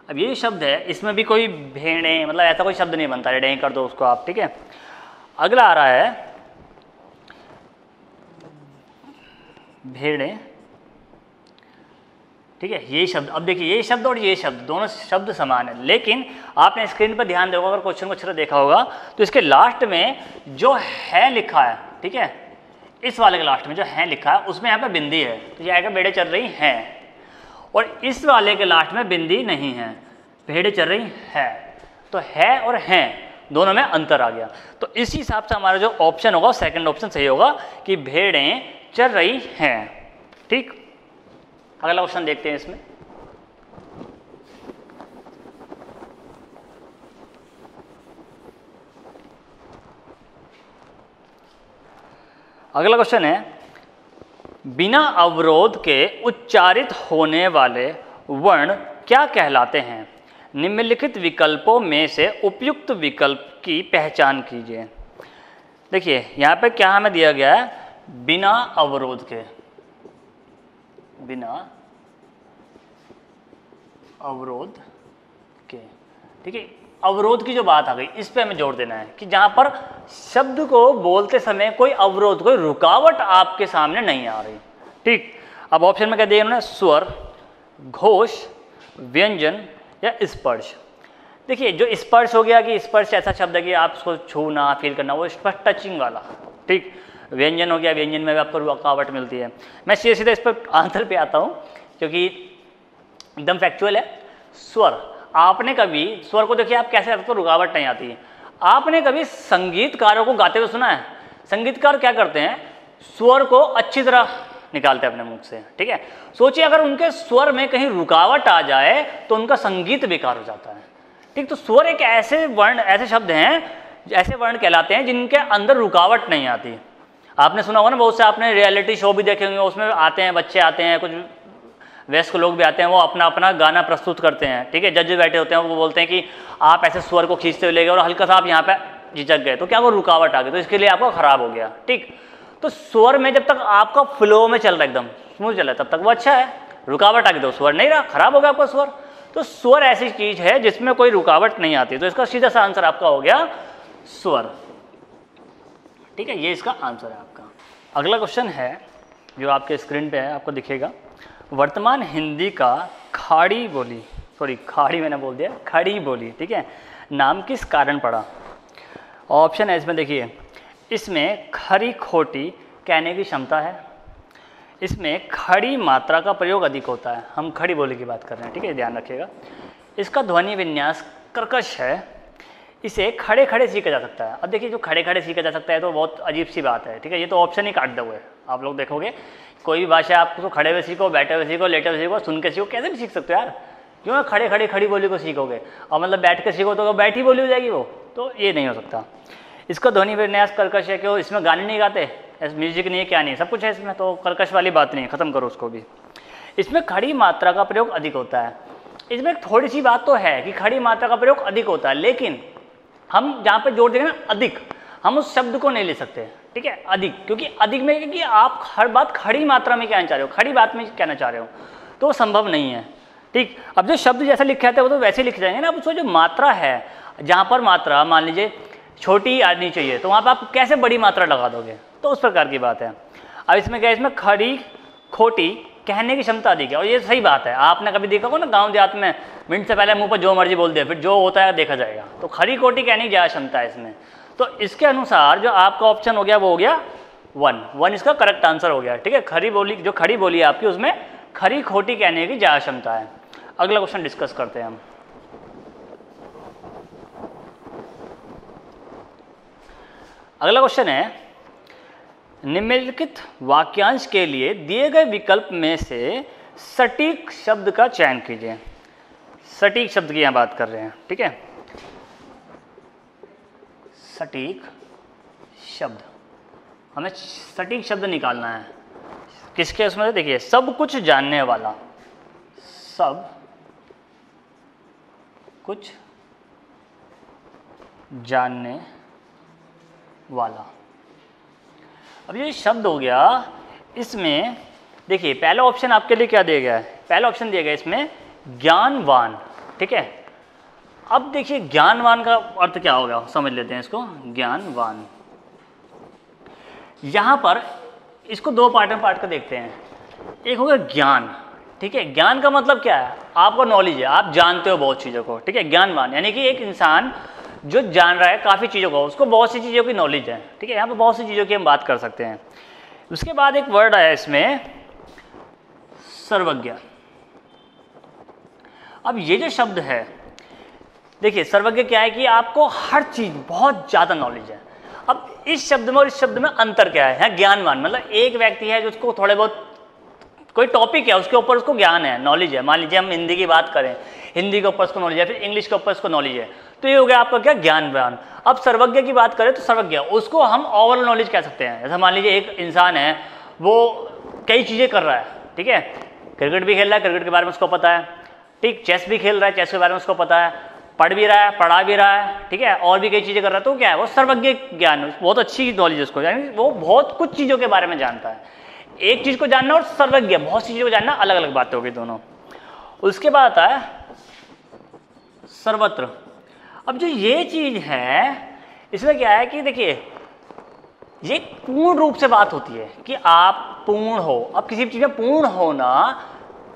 अब ये शब्द है इसमें भी कोई भेड़ें मतलब ऐसा कोई शब्द नहीं बनता, रेडें कर दो उसको आप, ठीक है। अगला आ रहा है भेड़ें ठीक है, यही शब्द। अब देखिए ये शब्द और ये शब्द दोनों शब्द समान है, लेकिन आपने स्क्रीन पर ध्यान दोगे अगर क्वेश्चन को अच्छे से देखा होगा तो इसके लास्ट में जो है लिखा है, ठीक है, इस वाले के लास्ट में जो है लिखा है उसमें यहाँ पे बिंदी है तो ये आएगा भेड़ें चल रही हैं, और इस वाले के लास्ट में बिंदी नहीं है, भेड़ें चल रही है, तो है और हैं दोनों में अंतर आ गया। तो इसी हिसाब से हमारा जो ऑप्शन होगा सेकंड ऑप्शन सही होगा कि भेड़ें चल रही हैं। ठीक, अगला क्वेश्चन देखते हैं। इसमें अगला क्वेश्चन है, बिना अवरोध के उच्चारित होने वाले वर्ण क्या कहलाते हैं? निम्नलिखित विकल्पों में से उपयुक्त विकल्प की पहचान कीजिए। देखिए यहाँ पे क्या हमें दिया गया है, बिना अवरोध के, बिना अवरोध के, ठीक है। अवरोध की जो बात आ गई इस पे हमें जोर देना है कि जहाँ पर शब्द को बोलते समय कोई अवरोध, कोई रुकावट आपके सामने नहीं आ रही। ठीक, अब ऑप्शन में क्या दिया उन्होंने, स्वर, घोष, व्यंजन या स्पर्श। देखिए जो स्पर्श हो गया कि स्पर्श ऐसा शब्द है कि आपको छूना, फील करना, वो स्पर्श टचिंग वाला। ठीक, व्यंजन हो गया, व्यंजन में भी आपको रुकावट मिलती है। मैं सीधे सीधे इस पर आंसर पे आता हूँ क्योंकि एकदम फैक्चुअल है। स्वर, आपने कभी स्वर को देखिए आप कैसे, आपको रुकावट नहीं आती है। आपने कभी संगीतकारों को गाते हुए सुना है? संगीतकार क्या करते हैं, स्वर को अच्छी तरह निकालते हैं अपने मुख से। ठीक है, सोचिए अगर उनके स्वर में कहीं रुकावट आ जाए तो उनका संगीत बेकार हो जाता है। ठीक, तो स्वर एक ऐसे वर्ण, ऐसे शब्द हैं, ऐसे वर्ण कहलाते हैं जिनके अंदर रुकावट नहीं आती। आपने सुना होगा ना, बहुत से आपने रियलिटी शो भी देखे होंगे, उसमें आते हैं बच्चे, आते हैं कुछ वयस्क लोग भी आते हैं, वो अपना अपना गाना प्रस्तुत करते हैं। ठीक है, जज बैठे होते हैं, वो बोलते हैं कि आप ऐसे स्वर को खींचते हुए ले गए और हल्का सा आप यहाँ पे झिझक गए तो क्या वो रुकावट आ गई, तो इसके लिए आपका खराब हो गया। ठीक, तो स्वर में जब तक आपका फ्लो में चल रहा है, एकदम स्मूथ चल रहा है, तब तक वो अच्छा है। रुकावट आ गई तो स्वर नहीं रहा, खराब हो गया आपका स्वर। तो स्वर ऐसी चीज है जिसमें कोई रुकावट नहीं आती, तो इसका सीधा सा आंसर आपका हो गया स्वर। ठीक है, ये इसका आंसर है आपका। अगला क्वेश्चन है जो आपके स्क्रीन पे है, आपको दिखेगा, वर्तमान हिंदी का खाड़ी बोली, सॉरी खाड़ी मैंने बोल दिया, खड़ी बोली, ठीक है, नाम किस कारण पड़ा? ऑप्शन है इसमें देखिए, इसमें खरी खोटी कहने की क्षमता है, इसमें खड़ी मात्रा का प्रयोग अधिक होता है, हम खड़ी बोली की बात कर रहे हैं, ठीक है, ध्यान रखिएगा, इसका ध्वनि विन्यास कर्कश है, इसे खड़े खड़े सीखा जा सकता है। अब देखिए जो खड़े खड़े सीखा जा सकता है तो बहुत अजीब सी बात है। ठीक है, ये तो ऑप्शन ही काट दो है। आप लोग देखोगे कोई भी भाषा आपको तो खड़े हुए सीखो, बैठे हुए सीखो, लेटे हुए सीखो, सुन के सीखो, कैसे भी सीख सकते हो यार, क्यों खड़े खड़े खड़ी बोली को सीखोगे, और मतलब बैठ के सीखो तो बैठी बोली हो जाएगी वो, तो ये नहीं हो सकता। इसका ध्वनि विन्यास कर्कश है, क्यों इसमें गाने नहीं गाते, म्यूजिक नहीं है, क्या नहीं, सब कुछ है इसमें, तो कर्कश वाली बात नहीं है, खत्म करो उसको भी। इसमें खड़ी मात्रा का प्रयोग अधिक होता है, इसमें थोड़ी सी बात तो है कि खड़ी मात्रा का प्रयोग अधिक होता है, लेकिन हम जहाँ पे जोड़ देंगे ना अधिक, हम उस शब्द को नहीं ले सकते। ठीक है, अधिक, क्योंकि अधिक में क्योंकि आप हर बात खड़ी मात्रा में कहना चाह रहे हो, खड़ी बात में कहना चाह रहे हो, तो संभव नहीं है। ठीक, अब जो शब्द जैसा लिखा जाता है वो तो वैसे लिखे जाएंगे ना, अब उसको जो मात्रा है, जहाँ पर मात्रा मान लीजिए छोटी आनी चाहिए तो वहाँ पर आप कैसे बड़ी मात्रा लगा दोगे, तो उस प्रकार की बात है। अब इसमें क्या है, इसमें खड़ी खोटी कहने की क्षमता अधिक है, और ये सही बात है। आपने कभी देखा हो ना गांव देहात में मिनट से पहले मुंह पर जो मर्जी बोल दिया, फिर जो होता है देखा जाएगा, तो खड़ी खोटी कहने की ज़्यादा क्षमता है इसमें। तो इसके अनुसार जो आपका ऑप्शन हो गया वो हो गया वन, इसका करेक्ट आंसर हो गया। ठीक है, खड़ी बोली, जो खड़ी बोली है आपकी उसमें खरी खोटी कहने की ज़्यादा क्षमता है। अगला क्वेश्चन डिस्कस करते हैं हम। अगला क्वेश्चन है, निम्नलिखित वाक्यांश के लिए दिए गए विकल्प में से सटीक शब्द का चयन कीजिए। सटीक शब्द की यहाँ बात कर रहे हैं, ठीक है, सटीक शब्द, हमें सटीक शब्द निकालना है किसके उसमें, देखिए सब कुछ जानने वाला, सब कुछ जानने वाला। अब ये शब्द हो गया, इसमें देखिए पहला ऑप्शन आपके लिए क्या दिया गया है, पहला ऑप्शन दिया गया इसमें ज्ञानवान। ठीक है, अब देखिए ज्ञानवान का अर्थ क्या होगा, समझ लेते हैं इसको। ज्ञानवान, यहाँ पर इसको दो पार्ट में पार्ट कर देखते हैं, एक होगा ज्ञान, ठीक है। ज्ञान का मतलब क्या है, आपको नॉलेज है, आप जानते हो बहुत चीज़ों को, ठीक है। ज्ञानवान यानी कि एक इंसान जो जान रहा है काफ़ी चीज़ों को, उसको बहुत सी चीज़ों की नॉलेज है, ठीक है। यहाँ पे बहुत सी चीज़ों की हम बात कर सकते हैं। उसके बाद एक वर्ड आया इसमें, सर्वज्ञ। अब ये जो शब्द है, देखिए सर्वज्ञ क्या है कि आपको हर चीज़ बहुत ज़्यादा नॉलेज है। अब इस शब्द में और इस शब्द में अंतर क्या है, ज्ञानवान मतलब एक व्यक्ति है जिसको थोड़े बहुत कोई टॉपिक है उसके ऊपर उसको ज्ञान है, नॉलेज है। मान लीजिए हम हिंदी की बात करें, हिंदी के ऊपर उसको नॉलेज है, फिर इंग्लिश के ऊपर उसको नॉलेज है, तो ये हो गया आपका क्या, ज्ञानवान। अब सर्वज्ञ की बात करें तो सर्वज्ञ उसको हम ओवरऑल नॉलेज कह सकते हैं। जैसे मान लीजिए एक इंसान है वो कई चीज़ें कर रहा है, ठीक है, क्रिकेट भी खेल रहा है, क्रिकेट के बारे में उसको पता है, ठीक, चेस भी खेल रहा है, चेस के बारे में उसको पता है, पढ़ भी रहा है, पढ़ा भी रहा है, ठीक है, और भी कई चीज़ें कर रहा है, तो क्या है वो सर्वज्ञ ज्ञान, बहुत अच्छी नॉलेज उसको, यानी वो बहुत कुछ चीज़ों के बारे में जानता है। एक चीज़ को जानना और सर्वज्ञ बहुत सी चीज़ों को जानना अलग अलग बातें होगी दोनों। उसके बाद आता है सर्वत्र। अब जो ये चीज़ है इसमें क्या है कि देखिए ये पूर्ण रूप से बात होती है कि आप पूर्ण हो। अब किसी भी चीज़ में पूर्ण होना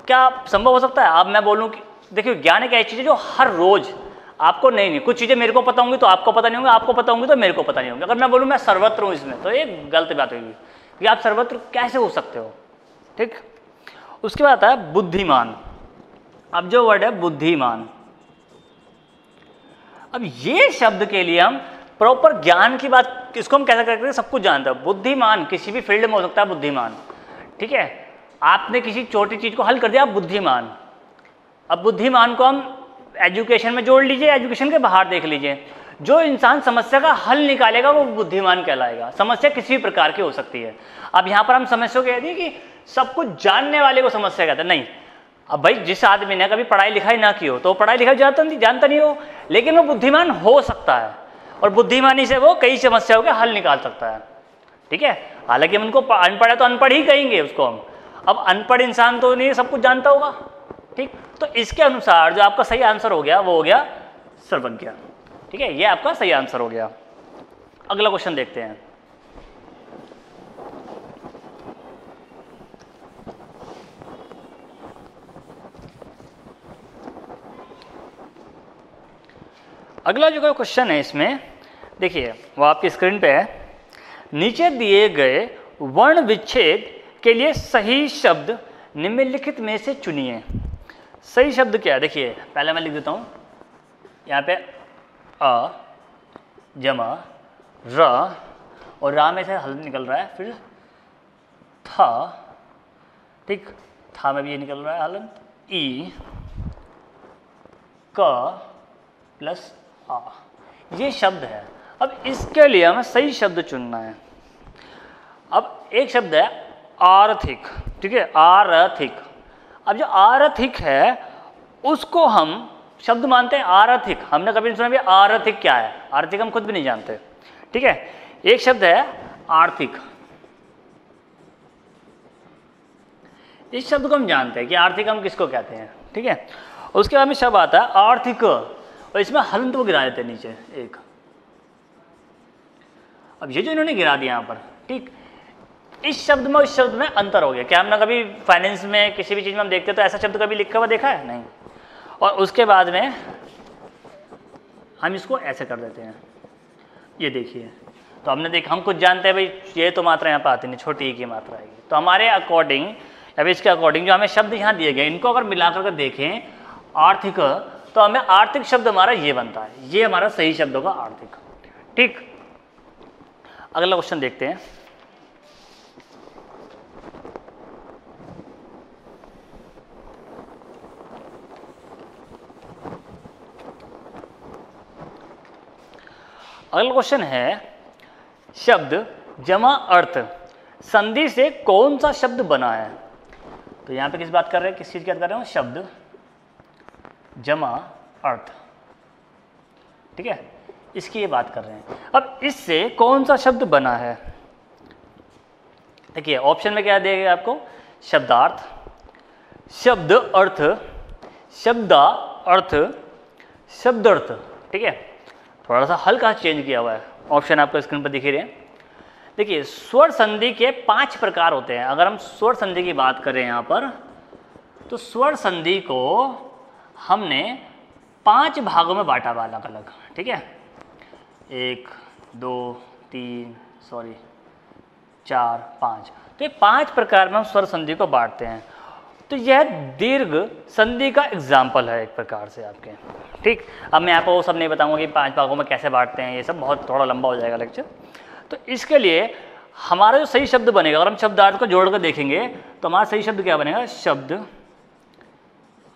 क्या संभव हो सकता है? अब मैं बोलूँ कि देखिए ज्ञान एक ऐसी चीज़ है जो हर रोज़ आपको नहीं, कुछ चीज़ें मेरे को पता होंगी तो आपको पता नहीं होंगी, आपको पता होंगी तो मेरे को पता नहीं होंगी। अगर मैं बोलूँ मैं सर्वत्र हूँ इसमें, तो ये गलत बात होगी कि आप सर्वत्र कैसे हो सकते हो, ठीक। उसके बाद आता है बुद्धिमान। अब जो वर्ड है बुद्धिमान, अब ये शब्द के लिए हम प्रॉपर ज्ञान की बात, इसको हम कैसे करते हैं, सब कुछ जानता है। बुद्धिमान किसी भी फील्ड में हो सकता है बुद्धिमान, ठीक है, आपने किसी छोटी चीज़ को हल कर दिया आप बुद्धिमान। अब बुद्धिमान को हम एजुकेशन में जोड़ लीजिए, एजुकेशन के बाहर देख लीजिए, जो इंसान समस्या का हल निकालेगा वो बुद्धिमान कहलाएगा। समस्या किसी भी प्रकार की हो सकती है। अब यहाँ पर हम समस्या कह दिए कि सब कुछ जानने वाले को समस्या कहते हैं, नहीं। अब भाई जिस आदमी ने कभी पढ़ाई लिखाई ना की हो तो पढ़ाई लिखाई जानता नहीं हो, लेकिन वो बुद्धिमान हो सकता है और बुद्धिमानी से वो कई समस्याओं का हल निकाल सकता है, ठीक है। हालांकि हम उनको अनपढ़ है तो अनपढ़ ही कहेंगे उसको हम। अब अनपढ़ इंसान तो नहीं सब कुछ जानता होगा, ठीक। तो इसके अनुसार जो आपका सही आंसर हो गया वो हो गया सर्वज्ञ, ठीक है, ये आपका सही आंसर हो गया। अगला क्वेश्चन देखते हैं। अगला जो क्वेश्चन है इसमें देखिए वो आपकी स्क्रीन पे है। नीचे दिए गए वर्ण विच्छेद के लिए सही शब्द निम्नलिखित में से चुनिए। सही शब्द क्या है, देखिए पहले मैं लिख देता हूँ यहाँ पे अ जमा र, और रा में से हल निकल रहा है, फिर था, ठीक, था में भी ये निकल रहा है हलंत, ई क प्लस आ, ये शब्द है। अब इसके लिए हमें सही शब्द चुनना है। अब एक शब्द है आर्थिक, ठीक है, आर्थिक। अब जो आर्थिक है उसको हम शब्द मानते हैं आर्थिक, हमने कभी नहीं सुना भी आर्थिक क्या है, आर्थिक हम खुद भी नहीं जानते, ठीक है। एक शब्द है आर्थिक, इस शब्द को हम जानते हैं कि आर्थिक हम किसको कहते हैं, ठीक है। उसके बाद में शब्द आता है आर्थिक, और इसमें हलंत को गिरा देते हैं नीचे एक। अब ये जो इन्होंने गिरा दिया यहाँ पर, ठीक, इस शब्द में उस शब्द में अंतर हो गया। क्या हमने कभी फाइनेंस में किसी भी चीज़ में हम देखते तो ऐसा शब्द कभी लिखा हुआ देखा है? नहीं। और उसके बाद में हम इसको ऐसे कर देते हैं, ये देखिए, तो हमने देखा हम कुछ जानते हैं भाई, ये तो मात्रा यहाँ पर आती नहीं, छोटी एक ही मात्रा आएगी। तो हमारे अकॉर्डिंग या इसके अकॉर्डिंग जो हमें शब्द यहाँ दिए गए इनको अगर मिलाकर देखें आर्थिक, तो हमें आर्थिक शब्द हमारा ये बनता है, ये हमारा सही शब्द होगा आर्थिक, ठीक। अगला क्वेश्चन देखते हैं। अगला क्वेश्चन है शब्द जमा अर्थ संधि से कौन सा शब्द बना है। तो यहाँ पे किस बात कर रहे हैं, किस चीज़ की बात कर रहे हैं, शब्द जमा अर्थ, ठीक है, इसकी ये बात कर रहे हैं। अब इससे कौन सा शब्द बना है, देखिए ऑप्शन में क्या दिया गया आपको, शब्दार्थ, शब्द अर्थ, शब्दा अर्थ, शब्द अर्थ, ठीक है, थोड़ा सा हल्का चेंज किया हुआ है। ऑप्शन आपको स्क्रीन पर दिख रहे हैं। देखिए स्वर संधि के 5 प्रकार होते हैं। अगर हम स्वर संधि की बात करें यहाँ पर, तो स्वर संधि को हमने 5 भागों में बांटा वाला अलग, ठीक है, 1, 2, 3, 4, 5, तो ये 5 प्रकार में हम स्वर संधि को बांटते हैं। तो यह दीर्घ संधि का एग्जाम्पल है एक प्रकार से आपके, ठीक। अब मैं आपको वो सब नहीं बताऊंगा कि 5 भागों में कैसे बांटते हैं, ये सब बहुत थोड़ा लंबा हो जाएगा लेक्चर। तो इसके लिए हमारा जो सही शब्द बनेगा, अगर हम शब्दार्थ को जोड़कर देखेंगे तो हमारा सही शब्द क्या बनेगा, शब्द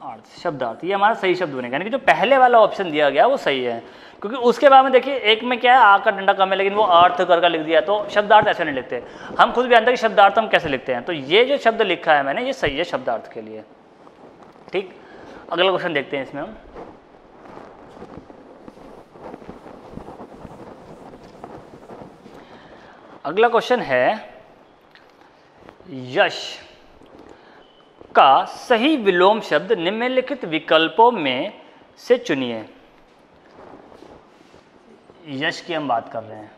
अर्थ, शब्दार्थ, ये हमारा सही शब्द बनेगा। यानी कि जो पहले वाला ऑप्शन दिया गया वो सही है, क्योंकि उसके बाद में देखिए एक में क्या है, आ का डंडा कम है लेकिन वो अर्थ करके लिख दिया, तो शब्दार्थ ऐसे नहीं लिखते। हम खुद भी जानते हैं कि शब्दार्थ हम कैसे लिखते हैं, तो ये जो शब्द लिखा है मैंने ये सही है शब्दार्थ के लिए, ठीक। अगला क्वेश्चन देखते हैं इसमें हम। अगला क्वेश्चन है, यश का सही विलोम शब्द निम्नलिखित विकल्पों में से चुनिए। यश की हम बात कर रहे हैं,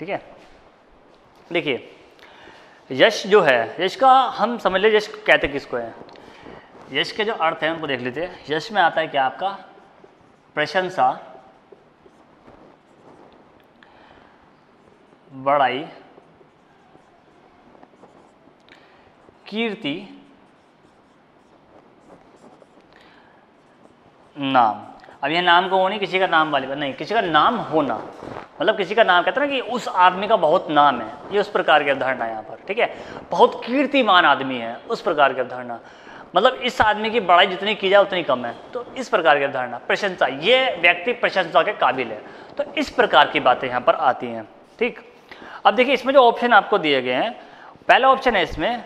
ठीक है। देखिए यश जो है, यश का हम समझ ले, यश कहते किसको है, यश के जो अर्थ हैं उनको देख लीजिए। यश में आता है क्या आपका, प्रशंसा, बड़ाई, कीर्ति, नाम। अब यह नाम को वो नहीं, किसी का नाम वाली बात नहीं, किसी का नाम होना, मतलब किसी का नाम कहते हैं ना कि उस आदमी का बहुत नाम है, ये उस प्रकार की अवधारणा यहाँ पर, ठीक है। बहुत कीर्तिमान आदमी है, उस प्रकार की अवधारणा, मतलब इस आदमी की बड़ाई जितनी की जाए उतनी कम है, तो इस प्रकार की अवधारणा। प्रशंसा, ये व्यक्ति प्रशंसा के काबिल है, तो इस प्रकार की बातें यहाँ पर आती हैं, ठीक। अब देखिए इसमें जो ऑप्शन आपको दिए गए हैं, पहला ऑप्शन है इसमें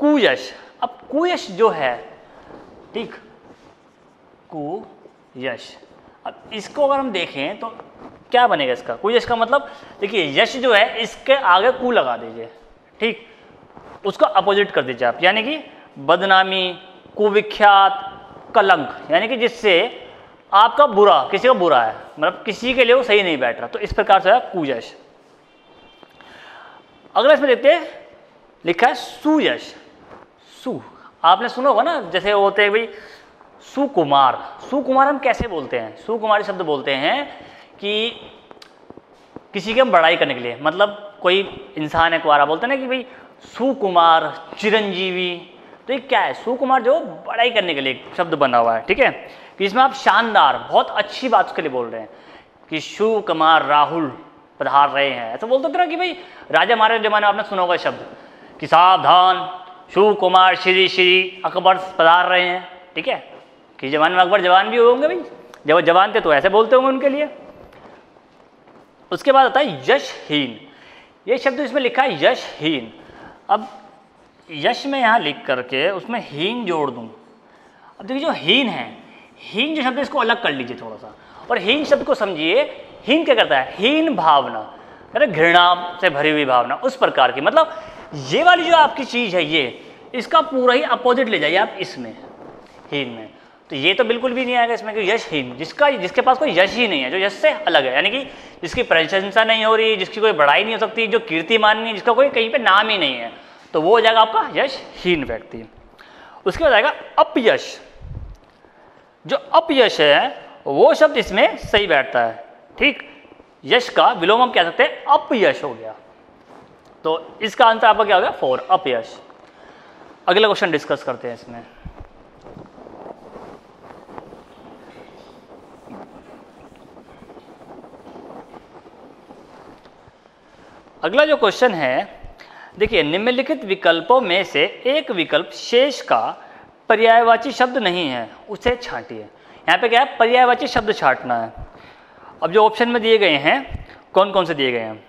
कुयश। अब कुयश जो है, ठीक, कुयश, अब इसको अगर हम देखें तो क्या बनेगा इसका, कुयश का मतलब देखिए यश जो है इसके आगे कु लगा दीजिए, ठीक, उसका अपोजिट कर दीजिए आप, यानी कि बदनामी, कुविख्यात, कलंक, यानी कि जिससे आपका बुरा, किसी का बुरा है, मतलब किसी के लिए वो सही नहीं बैठ रहा, तो इस प्रकार से है कुयश। अगला इसमें देखते हैं, लिखा है सुयश। सु, आपने सुना होगा ना, जैसे होते हैं भाई सुकुमार, सुकुमार हम कैसे बोलते हैं, सुकुमार शब्द बोलते हैं कि किसी की हम बड़ाई करने के लिए, मतलब कोई इंसान है कुंवारा, बोलते हैं ना कि भाई सुकुमार, चिरंजीवी, तो ये क्या है, सुकुमार जो बड़ाई करने के लिए शब्द बना हुआ है, ठीक है, कि इसमें आप शानदार, बहुत अच्छी बात उसके लिए बोल रहे हैं कि सुकुमार राहुल पधार रहे हैं, ऐसा बोलते थे ना कि भाई राजा हमारे जमाने में, आपने सुना होगा शब्द कि सावधान सुकुमार श्री श्री अकबर पधार रहे हैं, ठीक है, कि जवान में अकबर जवान भी होंगे भाई, जब वो जवान थे तो ऐसे बोलते होंगे उनके लिए। उसके बाद आता है यशहीन, ये शब्द इसमें लिखा है यशहीन। अब यश में यहाँ लिख करके उसमें हीन जोड़ दूँ, अब देखिए जो हीन है, हीन जो शब्द इसको अलग कर लीजिए थोड़ा सा, और हीन शब्द को समझिए, हीन क्या करता है, हीन भावना, अरे घृणा से भरी हुई भावना, उस प्रकार की, मतलब ये वाली जो आपकी चीज़ है ये इसका पूरा ही अपोजिट ले जाइए आप इसमें, हीन में, तो ये तो बिल्कुल भी नहीं आएगा इसमें कि यशहीन, जिसका, जिसके पास कोई यश ही नहीं है, जो यश से अलग है, यानी कि जिसकी प्रशंसा नहीं हो रही, जिसकी कोई बड़ाई नहीं हो सकती, जो कीर्तिमान नहीं है, जिसका कोई कहीं पे नाम ही नहीं है, तो वो हो जाएगा आपका यशहीन व्यक्ति। उसके बाद आएगा अपयश, जो अपयश है वो शब्द इसमें सही बैठता है, ठीक, यश का विलोम हम कह सकते हैं अपयश हो गया, तो इसका आंसर आपका क्या हो गया, 4, अपयश। अगला क्वेश्चन डिस्कस करते हैं इसमें। अगला जो क्वेश्चन है, देखिए निम्नलिखित विकल्पों में से एक विकल्प शेष का पर्यायवाची शब्द नहीं है, उसे छांटिए। यहाँ पे क्या है, पर्यायवाची शब्द छांटना है। अब जो ऑप्शन में दिए गए हैं, कौन कौन से दिए गए हैं,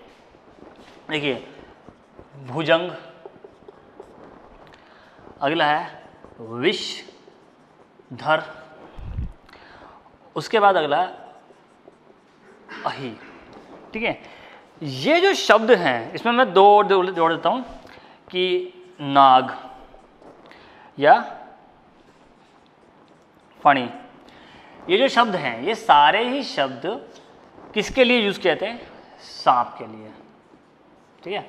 देखिए भुजंग, अगला है विषधर, उसके बाद अगला है अहि, ठीक है। ये जो शब्द हैं इसमें मैं दो और जोड़ देता हूँ कि नाग या फणी, ये जो शब्द हैं ये सारे ही शब्द किसके लिए यूज़ किए जाते हैं, सांप के लिए, ठीक है,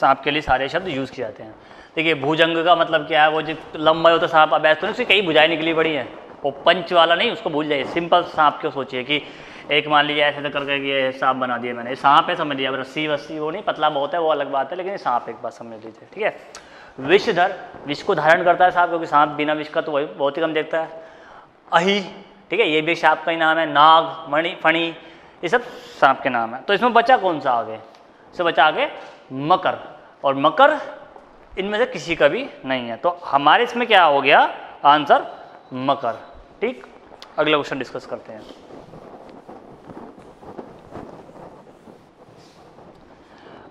सांप के लिए सारे शब्द यूज़ किए जाते हैं। देखिए भुजंग का मतलब क्या है, वो जो लंबा होता सांप, अब ऐसे उसकी कई बुझाएं निकली बड़ी हैं, वो पंच वाला नहीं, उसको भूल जाइए, सिंपल सांप क्यों सोचिए कि एक मान लीजिए ऐसे करके ये सांप बना दिया मैंने, सांप है समझ लिया, अब रस्सी वस्सी वो नहीं, पतला बहुत है वो अलग बात है, लेकिन सांप एक बात समझ लीजिए, ठीक है। विषधर, विष को धारण करता है सांप, क्योंकि सांप बिना विष का तो वही बहुत ही कम देखता है। अही, ठीक है, ये भी सांप का ही नाम है। नाग, मणि, फणी, ये सब सांप के नाम है। तो इसमें बचा कौन सा आगे, इससे बचा आगे मकर, और मकर इनमें से किसी का भी नहीं है, तो हमारे इसमें क्या हो गया आंसर मकर। ठीक, अगला क्वेश्चन डिस्कस करते हैं।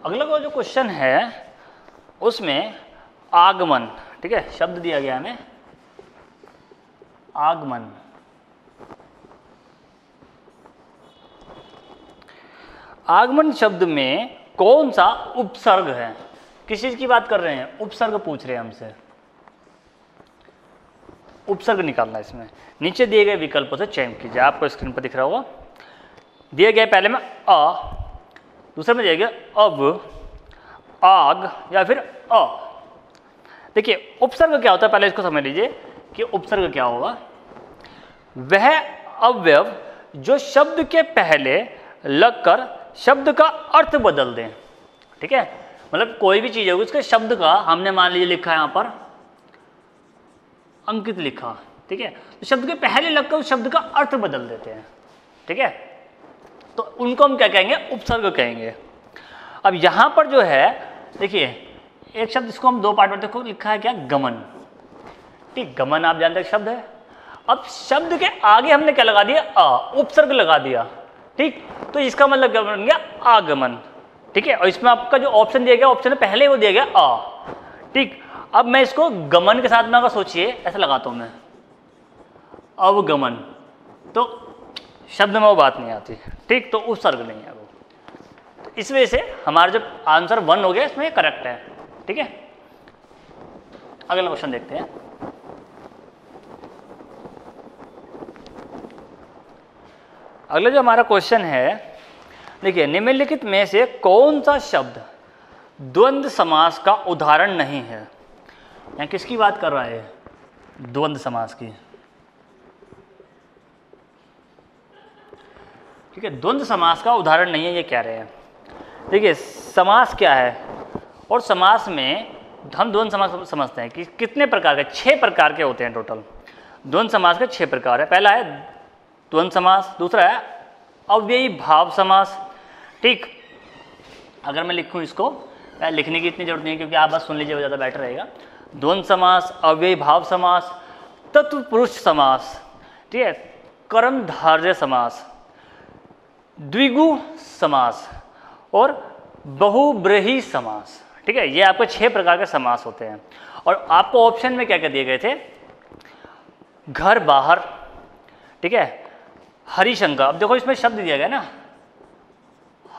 अगला को जो क्वेश्चन है उसमें आगमन, ठीक है, शब्द दिया गया हमें आगमन। आगमन शब्द में कौन सा उपसर्ग है, किस चीज की बात कर रहे हैं, उपसर्ग पूछ रहे हैं हमसे, उपसर्ग निकालना है इसमें। नीचे दिए गए विकल्पों से चयन कीजिए, आपको स्क्रीन पर दिख रहा होगा। दिए गए पहले में अ, दूसरे में दिया गया अब, आग, या फिर अ। देखिए उपसर्ग क्या होता है, पहले इसको समझ लीजिए कि उपसर्ग क्या होगा। वह अवयव जो शब्द के पहले लगकर शब्द का अर्थ बदल दें, ठीक है, मतलब कोई भी चीज़ होगी उसके शब्द का, हमने मान लीजिए लिखा है यहाँ पर अंकित लिखा, ठीक है, तो शब्द के पहले लगकर उस शब्द का अर्थ बदल देते हैं, ठीक है, तो उनको हम क्या कहेंगे, उपसर्ग कहेंगे। अब यहाँ पर जो है देखिए एक शब्द, इसको हम दो पार्ट में देखो, लिखा है क्या, गमन, ठीक, गमन आप जानते हैं शब्द है। अब शब्द के आगे हमने क्या लगा दिया, आ, उपसर्ग लगा दिया, ठीक, तो इसका मतलब क्या बन गया, आगमन, ठीक है। और इसमें आपका जो ऑप्शन दिया गया, ऑप्शन पहले वो दिया गया आ, ठीक। अब मैं इसको गमन के साथ में अगर सोचिए ऐसा लगाता हूँ मैं, अवगमन, तो शब्द में वो बात नहीं आती, ठीक, तो उपसर्ग नहीं है वो, तो इस वजह से हमारा जो आंसर 1 हो गया इसमें करेक्ट है, ठीक है। अगला क्वेश्चन देखते हैं। अगला जो हमारा क्वेश्चन है, देखिए निम्नलिखित में से कौन सा शब्द द्वंद्व समास का उदाहरण नहीं है, यहाँ किसकी बात कर रहा है, द्वंद्व समास की, ठीक है, द्वंद्व समास का उदाहरण नहीं है, ये कह रहे हैं। देखिए समास क्या है, और समास में हम द्वंद्व समास समझते हैं कि कितने प्रकार के, 6 प्रकार के होते हैं टोटल, द्वंद्व समास के 6 प्रकार है। पहला है द्वंद्व समास, दूसरा है अव्ययी भाव समास, ठीक, अगर मैं लिखूँ इसको, लिखने की इतनी जरूरत नहीं है क्योंकि आप बस सुन लीजिए वो ज़्यादा बेटर रहेगा। द्वंद्व समास, अव्ययी भाव समास, तत्व पुरुष समास, ठीक है, कर्मधारय समास, द्विगु समास और बहुब्रीहि समास, ठीक है, ये आपको 6 प्रकार के समास होते हैं। और आपको ऑप्शन में क्या क्या दिए गए थे, घर बाहर, ठीक है, हरिशंकर, अब देखो इसमें शब्द दिया गया ना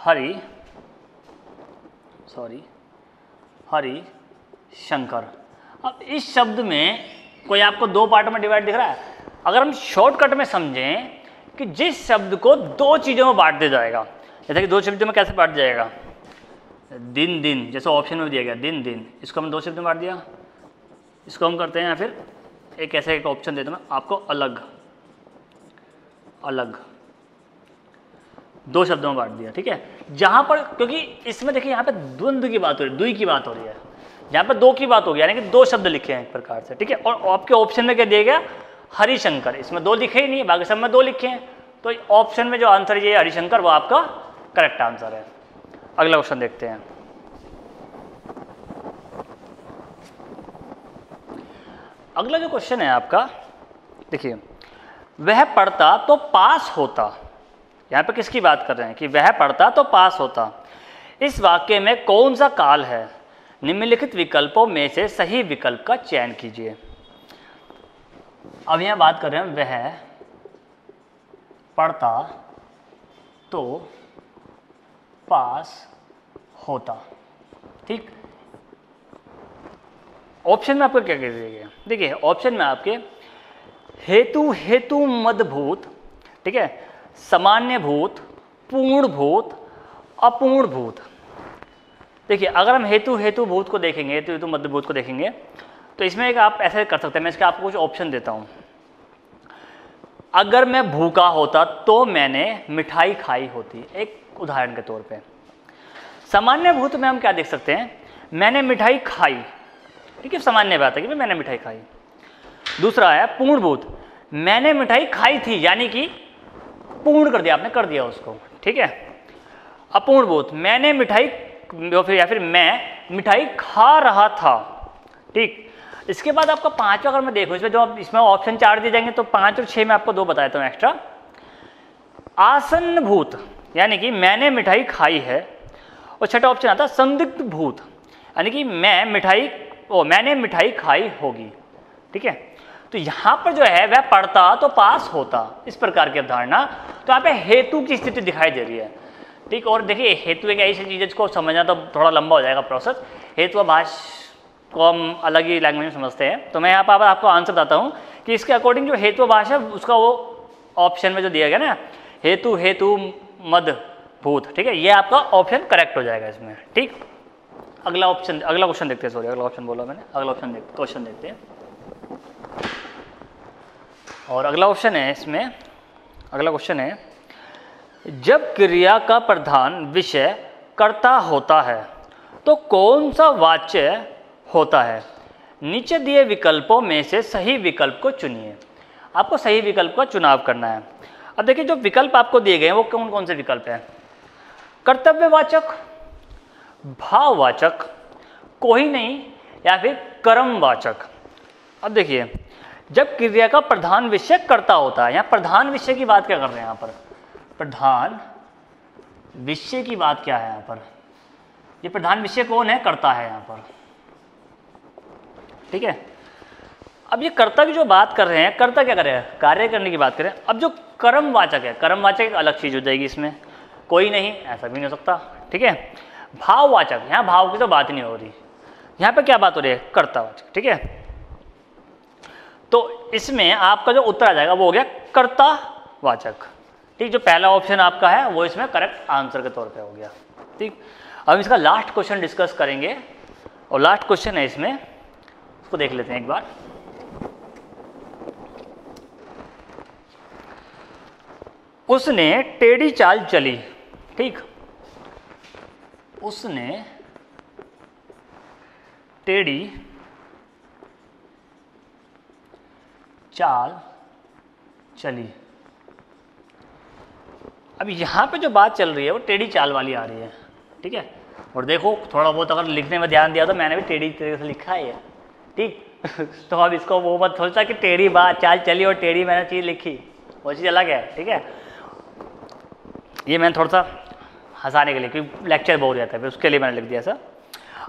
हरि शंकर। अब इस शब्द में कोई आपको 2 पार्ट में डिवाइड दिख रहा है, अगर हम शॉर्टकट में समझें कि जिस शब्द को 2 चीज़ों में बांट दिया जाएगा, जैसे कि 2 शब्दों में कैसे बांट जाएगा, दिन दिन, जैसे ऑप्शन में दिया गया दिन दिन, इसको हम 2 शब्द में बांट दिया, इसको हम करते हैं, या फिर एक ऐसे एक ऑप्शन देता हूँ आपको, अलग अलग, 2 शब्दों में बांट दिया, ठीक है। जहाँ पर, क्योंकि इसमें देखिए यहाँ पे द्वंद्व की बात हो रही है, दुई की बात हो रही है, यहाँ पर 2 की बात होगी, यानी कि 2 शब्द लिखे हैं एक प्रकार से, ठीक है। और आपके ऑप्शन में क्या दिया गया, हरिशंकर, इसमें 2 लिखे ही नहीं, बाकी सब में 2 लिखे हैं, तो ऑप्शन में जो आंसर ये हरिशंकर वो आपका करेक्ट आंसर है। अगला क्वेश्चन देखते हैं। अगला जो क्वेश्चन है आपका, देखिए वह पढ़ता तो पास होता, यहाँ पे किसकी बात कर रहे हैं कि वह पढ़ता तो पास होता, इस वाक्य में कौन सा काल है, निम्नलिखित विकल्पों में से सही विकल्प का चयन कीजिए। अब यहाँ बात कर रहे हैं वह पढ़ता तो पास होता, ठीक, ऑप्शन में आपको क्या कह दिया गया, देखिए ऑप्शन में आपके हेतु हेतु मदभूत, ठीक है, सामान्य भूत, पूर्ण भूत, अपूर्ण भूत, देखिए, अगर हम हेतुभूत को देखेंगे, हेतु मध्यभूत को देखेंगे, तो इसमें एक आप ऐसे कर सकते हैं, मैं इसका आपको कुछ ऑप्शन देता हूँ। अगर मैं भूखा होता तो मैंने मिठाई खाई होती, एक उदाहरण के तौर पे। सामान्य भूत में हम क्या देख सकते हैं, मैंने मिठाई खाई, ठीक है, सामान्य बात है कि मैंने मिठाई खाई। दूसरा है पूर्ण भूत, मैंने मिठाई खाई थी, यानी कि पूर्ण कर दिया, आपने कर दिया उसको, ठीक है। अपूर्ण भूत, मैंने मिठाई या फिर मैं मिठाई खा रहा था, ठीक। इसके बाद आपका पांचवा, अगर मैं देखूँ इसमें जो इसमें ऑप्शन चार दिए जाएंगे, तो 5 और 6 में आपको 2 बता देता हूँ एक्स्ट्रा। आसन्न भूत, यानी कि मैंने मिठाई खाई है। और छठा ऑप्शन आता संदिग्ध भूत, यानी कि मैंने मिठाई खाई होगी, ठीक है। तो यहाँ पर जो है वह पढ़ता तो पास होता, इस प्रकार की अवधारणा। तो यहाँ पे हेतु की स्थिति दिखाई दे रही है, ठीक। और देखिए हेतु एक ऐसी चीज़ है जिसको समझना तो थोड़ा लंबा हो जाएगा प्रोसेस। हेतु भाष को हम अलग ही लैंग्वेज में समझते हैं। तो मैं यहाँ पर आपको आंसर बताता हूँ कि इसके अकॉर्डिंग जो हेतु भाष है उसका वो ऑप्शन में जो दिया गया ना, हेतु मद भूत, ठीक है, ये आपका ऑप्शन करेक्ट हो जाएगा इसमें, ठीक। अगला क्वेश्चन देखते हैं। सॉरी, अगला ऑप्शन बोला मैंने, अगला ऑप्शन क्वेश्चन देखते हैं। और अगला क्वेश्चन है इसमें, अगला क्वेश्चन है, जब क्रिया का प्रधान विषय कर्ता होता है तो कौन सा वाच्य होता है? नीचे दिए विकल्पों में से सही विकल्प को चुनिए। आपको सही विकल्प का चुनाव करना है। अब देखिए जो विकल्प आपको दिए गए हैं वो कौन कौन से विकल्प हैं? कर्तव्यवाचक, भाववाचक, कोई नहीं, या फिर कर्मवाचक। अब देखिए, जब क्रिया का प्रधान विषय कर्ता होता है, यहाँ प्रधान विषय की बात क्या कर रहे हैं, यहाँ पर प्रधान विषय की बात क्या है, यहाँ पर ये प्रधान विषय कौन है, कर्ता है यहाँ पर, ठीक है। अब ये कर्ता की जो बात कर रहे हैं, कर्ता क्या कर रहे हैं, कार्य करने की बात कर रहे हैं। अब जो कर्मवाचक है, कर्मवाचक एक अलग चीज हो जाएगी इसमें, कोई नहीं ऐसा भी नहीं हो सकता, ठीक है। भाववाचक, यहाँ भाव की तो बात नहीं हो रही, यहाँ पर क्या बात हो रही है, कर्तावाचक, ठीक है। तो इसमें आपका जो उत्तर आ जाएगा वो हो गया कर्तावाचक, ठीक। जो पहला ऑप्शन आपका है वो इसमें करेक्ट आंसर के तौर पे हो गया, ठीक। अब इसका लास्ट क्वेश्चन डिस्कस करेंगे, और लास्ट क्वेश्चन है इसमें, उसको देख लेते हैं एक बार। उसने टेढ़ी चाल चली, ठीक, उसने टेढ़ी चाल चली। अब यहाँ पे जो बात चल रही है वो टेढ़ी चाल वाली आ रही है, ठीक है। और देखो थोड़ा बहुत अगर लिखने में ध्यान दिया तो मैंने भी टेढ़ी तरीके से लिखा है, ठीक। तो अब इसको वो मत सोचना कि टेढ़ी बात चाल चली और टेढ़ी मैंने चीज़ लिखी, वो चीज़ अलग है, ठीक है। ये मैंने थोड़ा सा हंसाने के लिए, क्योंकि लेक्चर बोर जाता है फिर, उसके लिए मैंने लिख दिया सर।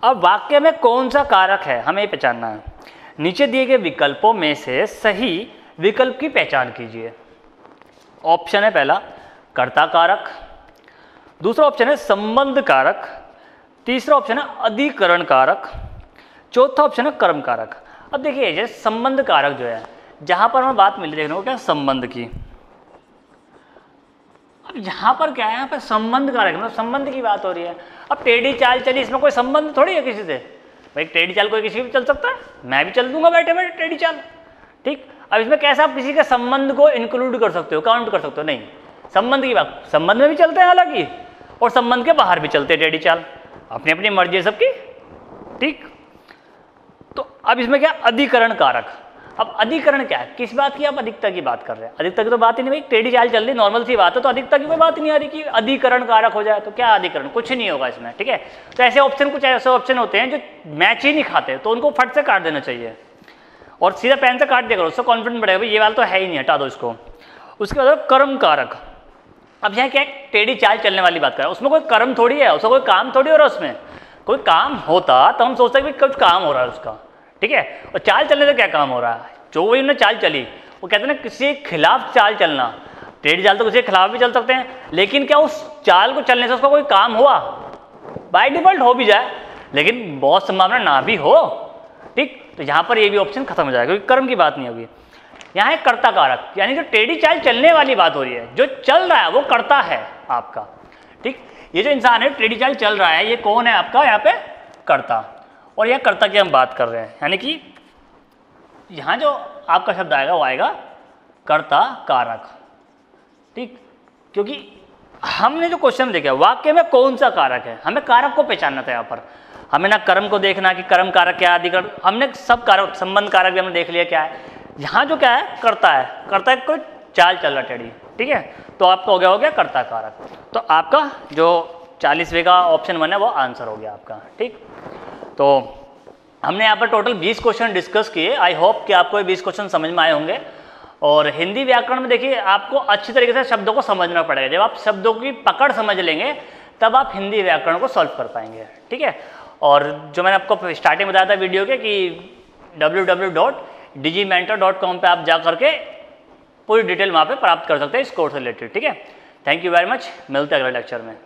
अब वाक्य में कौन सा कारक है हमें पहचानना है। नीचे दिए गए विकल्पों में से सही विकल्प की पहचान कीजिए। ऑप्शन है पहला कर्ता कारक, दूसरा ऑप्शन है संबंध कारक, तीसरा ऑप्शन है अधिकरण कारक, चौथा ऑप्शन है कर्म कारक। अब देखिए जैसे संबंध कारक जो है, जहां पर हमें बात मिली देखने को क्या संबंध की। अब यहाँ पर क्या है, यहाँ पर संबंध कारक, मतलब संबंध की बात हो रही है। अब टेढ़ी चाल चली, इसमें कोई संबंध थोड़ी है किसी से भाई, टेढ़ी चाल कोई किसी भी चल सकता है, मैं भी चल दूंगा बैठे बैठे टेढ़ी चाल, ठीक। अब इसमें कैसे आप किसी के संबंध को इंक्लूड कर सकते हो, काउंट कर सकते हो, नहीं। संबंध की बात, संबंध में भी चलते हैं हालांकि, और संबंध के बाहर भी चलते हैं टेढ़ी चाल, अपनी अपनी मर्जी है सबकी, ठीक। तो अब इसमें क्या अधिकरण कारक। अब अधिकरण क्या है, किस बात की आप अधिकता की बात कर रहे हैं, अधिकता की तो बात ही नहीं भाई, टेढ़ी चाल चल रही नॉर्मल सी बात है, तो अधिकता की कोई बात नहीं आ रही कि अधिकरण कारक हो जाए, तो क्या अधिकरण, कुछ नहीं होगा इसमें, ठीक है। तो ऐसे ऑप्शन, कुछ ऐसे ऑप्शन होते हैं जो मैच ही नहीं खाते, तो उनको फट से काट देना चाहिए, और सीधा पेन से काट देगा, उससे कॉन्फिडेंट बढ़ेगा भाई ये वाला तो है ही नहीं, हटा दो इसको। उसके बाद कर्म कारक। अब यहाँ क्या है, टेढ़ी चाल चलने वाली बात कर, उसमें कोई कर्म थोड़ी है, उसका कोई काम थोड़ी हो रहा है, उसमें कोई काम होता तो हम सोचते हैं कि कुछ काम हो रहा है उसका, ठीक है। और चाल चलने से क्या काम हो रहा है, जो वही उन्होंने चाल चली, वो कहते हैं ना किसी के खिलाफ चाल चलना, टेढ़ी चाल तो किसी के खिलाफ भी चल सकते हैं, लेकिन क्या उस चाल को चलने से उसका कोई काम हुआ, बाय डिफॉल्ट हो भी जाए, लेकिन बहुत संभावना ना भी हो, ठीक। तो यहाँ पर ये भी ऑप्शन खत्म हो जाएगा क्योंकि कर्म की बात नहीं होगी। यहाँ है कर्ता कारक, यानी जो टेढ़ी चाल चलने वाली बात हो रही है, जो चल रहा है वो कर्ता है आपका, ठीक। ये जो इंसान है टेढ़ी चाल चल रहा है, ये कौन है आपका यहाँ पे कर्ता, और यह कर्ता की हम बात कर रहे हैं, यानी कि यहाँ जो आपका शब्द आएगा वो आएगा कर्ता कारक। ठीक, क्योंकि हमने जो क्वेश्चन देखा वाक्य में कौन सा कारक है, हमें कारक को पहचानना था। यहाँ पर हमें ना कर्म को देखना कि कर्म कारक क्या अधिकार, हमने सब कारक संबंध कारक भी हमने देख लिया क्या है। यहाँ जो क्या है कर्ता है, कर्ता कोई चाल चल रहा टेढ़ी, ठीक है, तो आपका हो गया कर्ता कारक। तो आपका जो 40वें का ऑप्शन 1 है वो आंसर हो गया आपका। ठीक, तो हमने यहाँ पर टोटल 20 क्वेश्चन डिस्कस किए। आई होप कि आपको ये 20 क्वेश्चन समझ में आए होंगे। और हिंदी व्याकरण में देखिए आपको अच्छी तरीके से शब्दों को समझना पड़ेगा। जब आप शब्दों की पकड़ समझ लेंगे तब आप हिंदी व्याकरण को सॉल्व कर पाएंगे। ठीक है, और जो मैंने आपको स्टार्टिंग बताया था वीडियो के कि www.digiimento.com पर आप जा करके पूरी डिटेल वहाँ पे प्राप्त कर सकते हैं इस कोर्स से रिलेटेड। ठीक है, थैंक यू वेरी मच, मिलते हैं अगले लेक्चर में।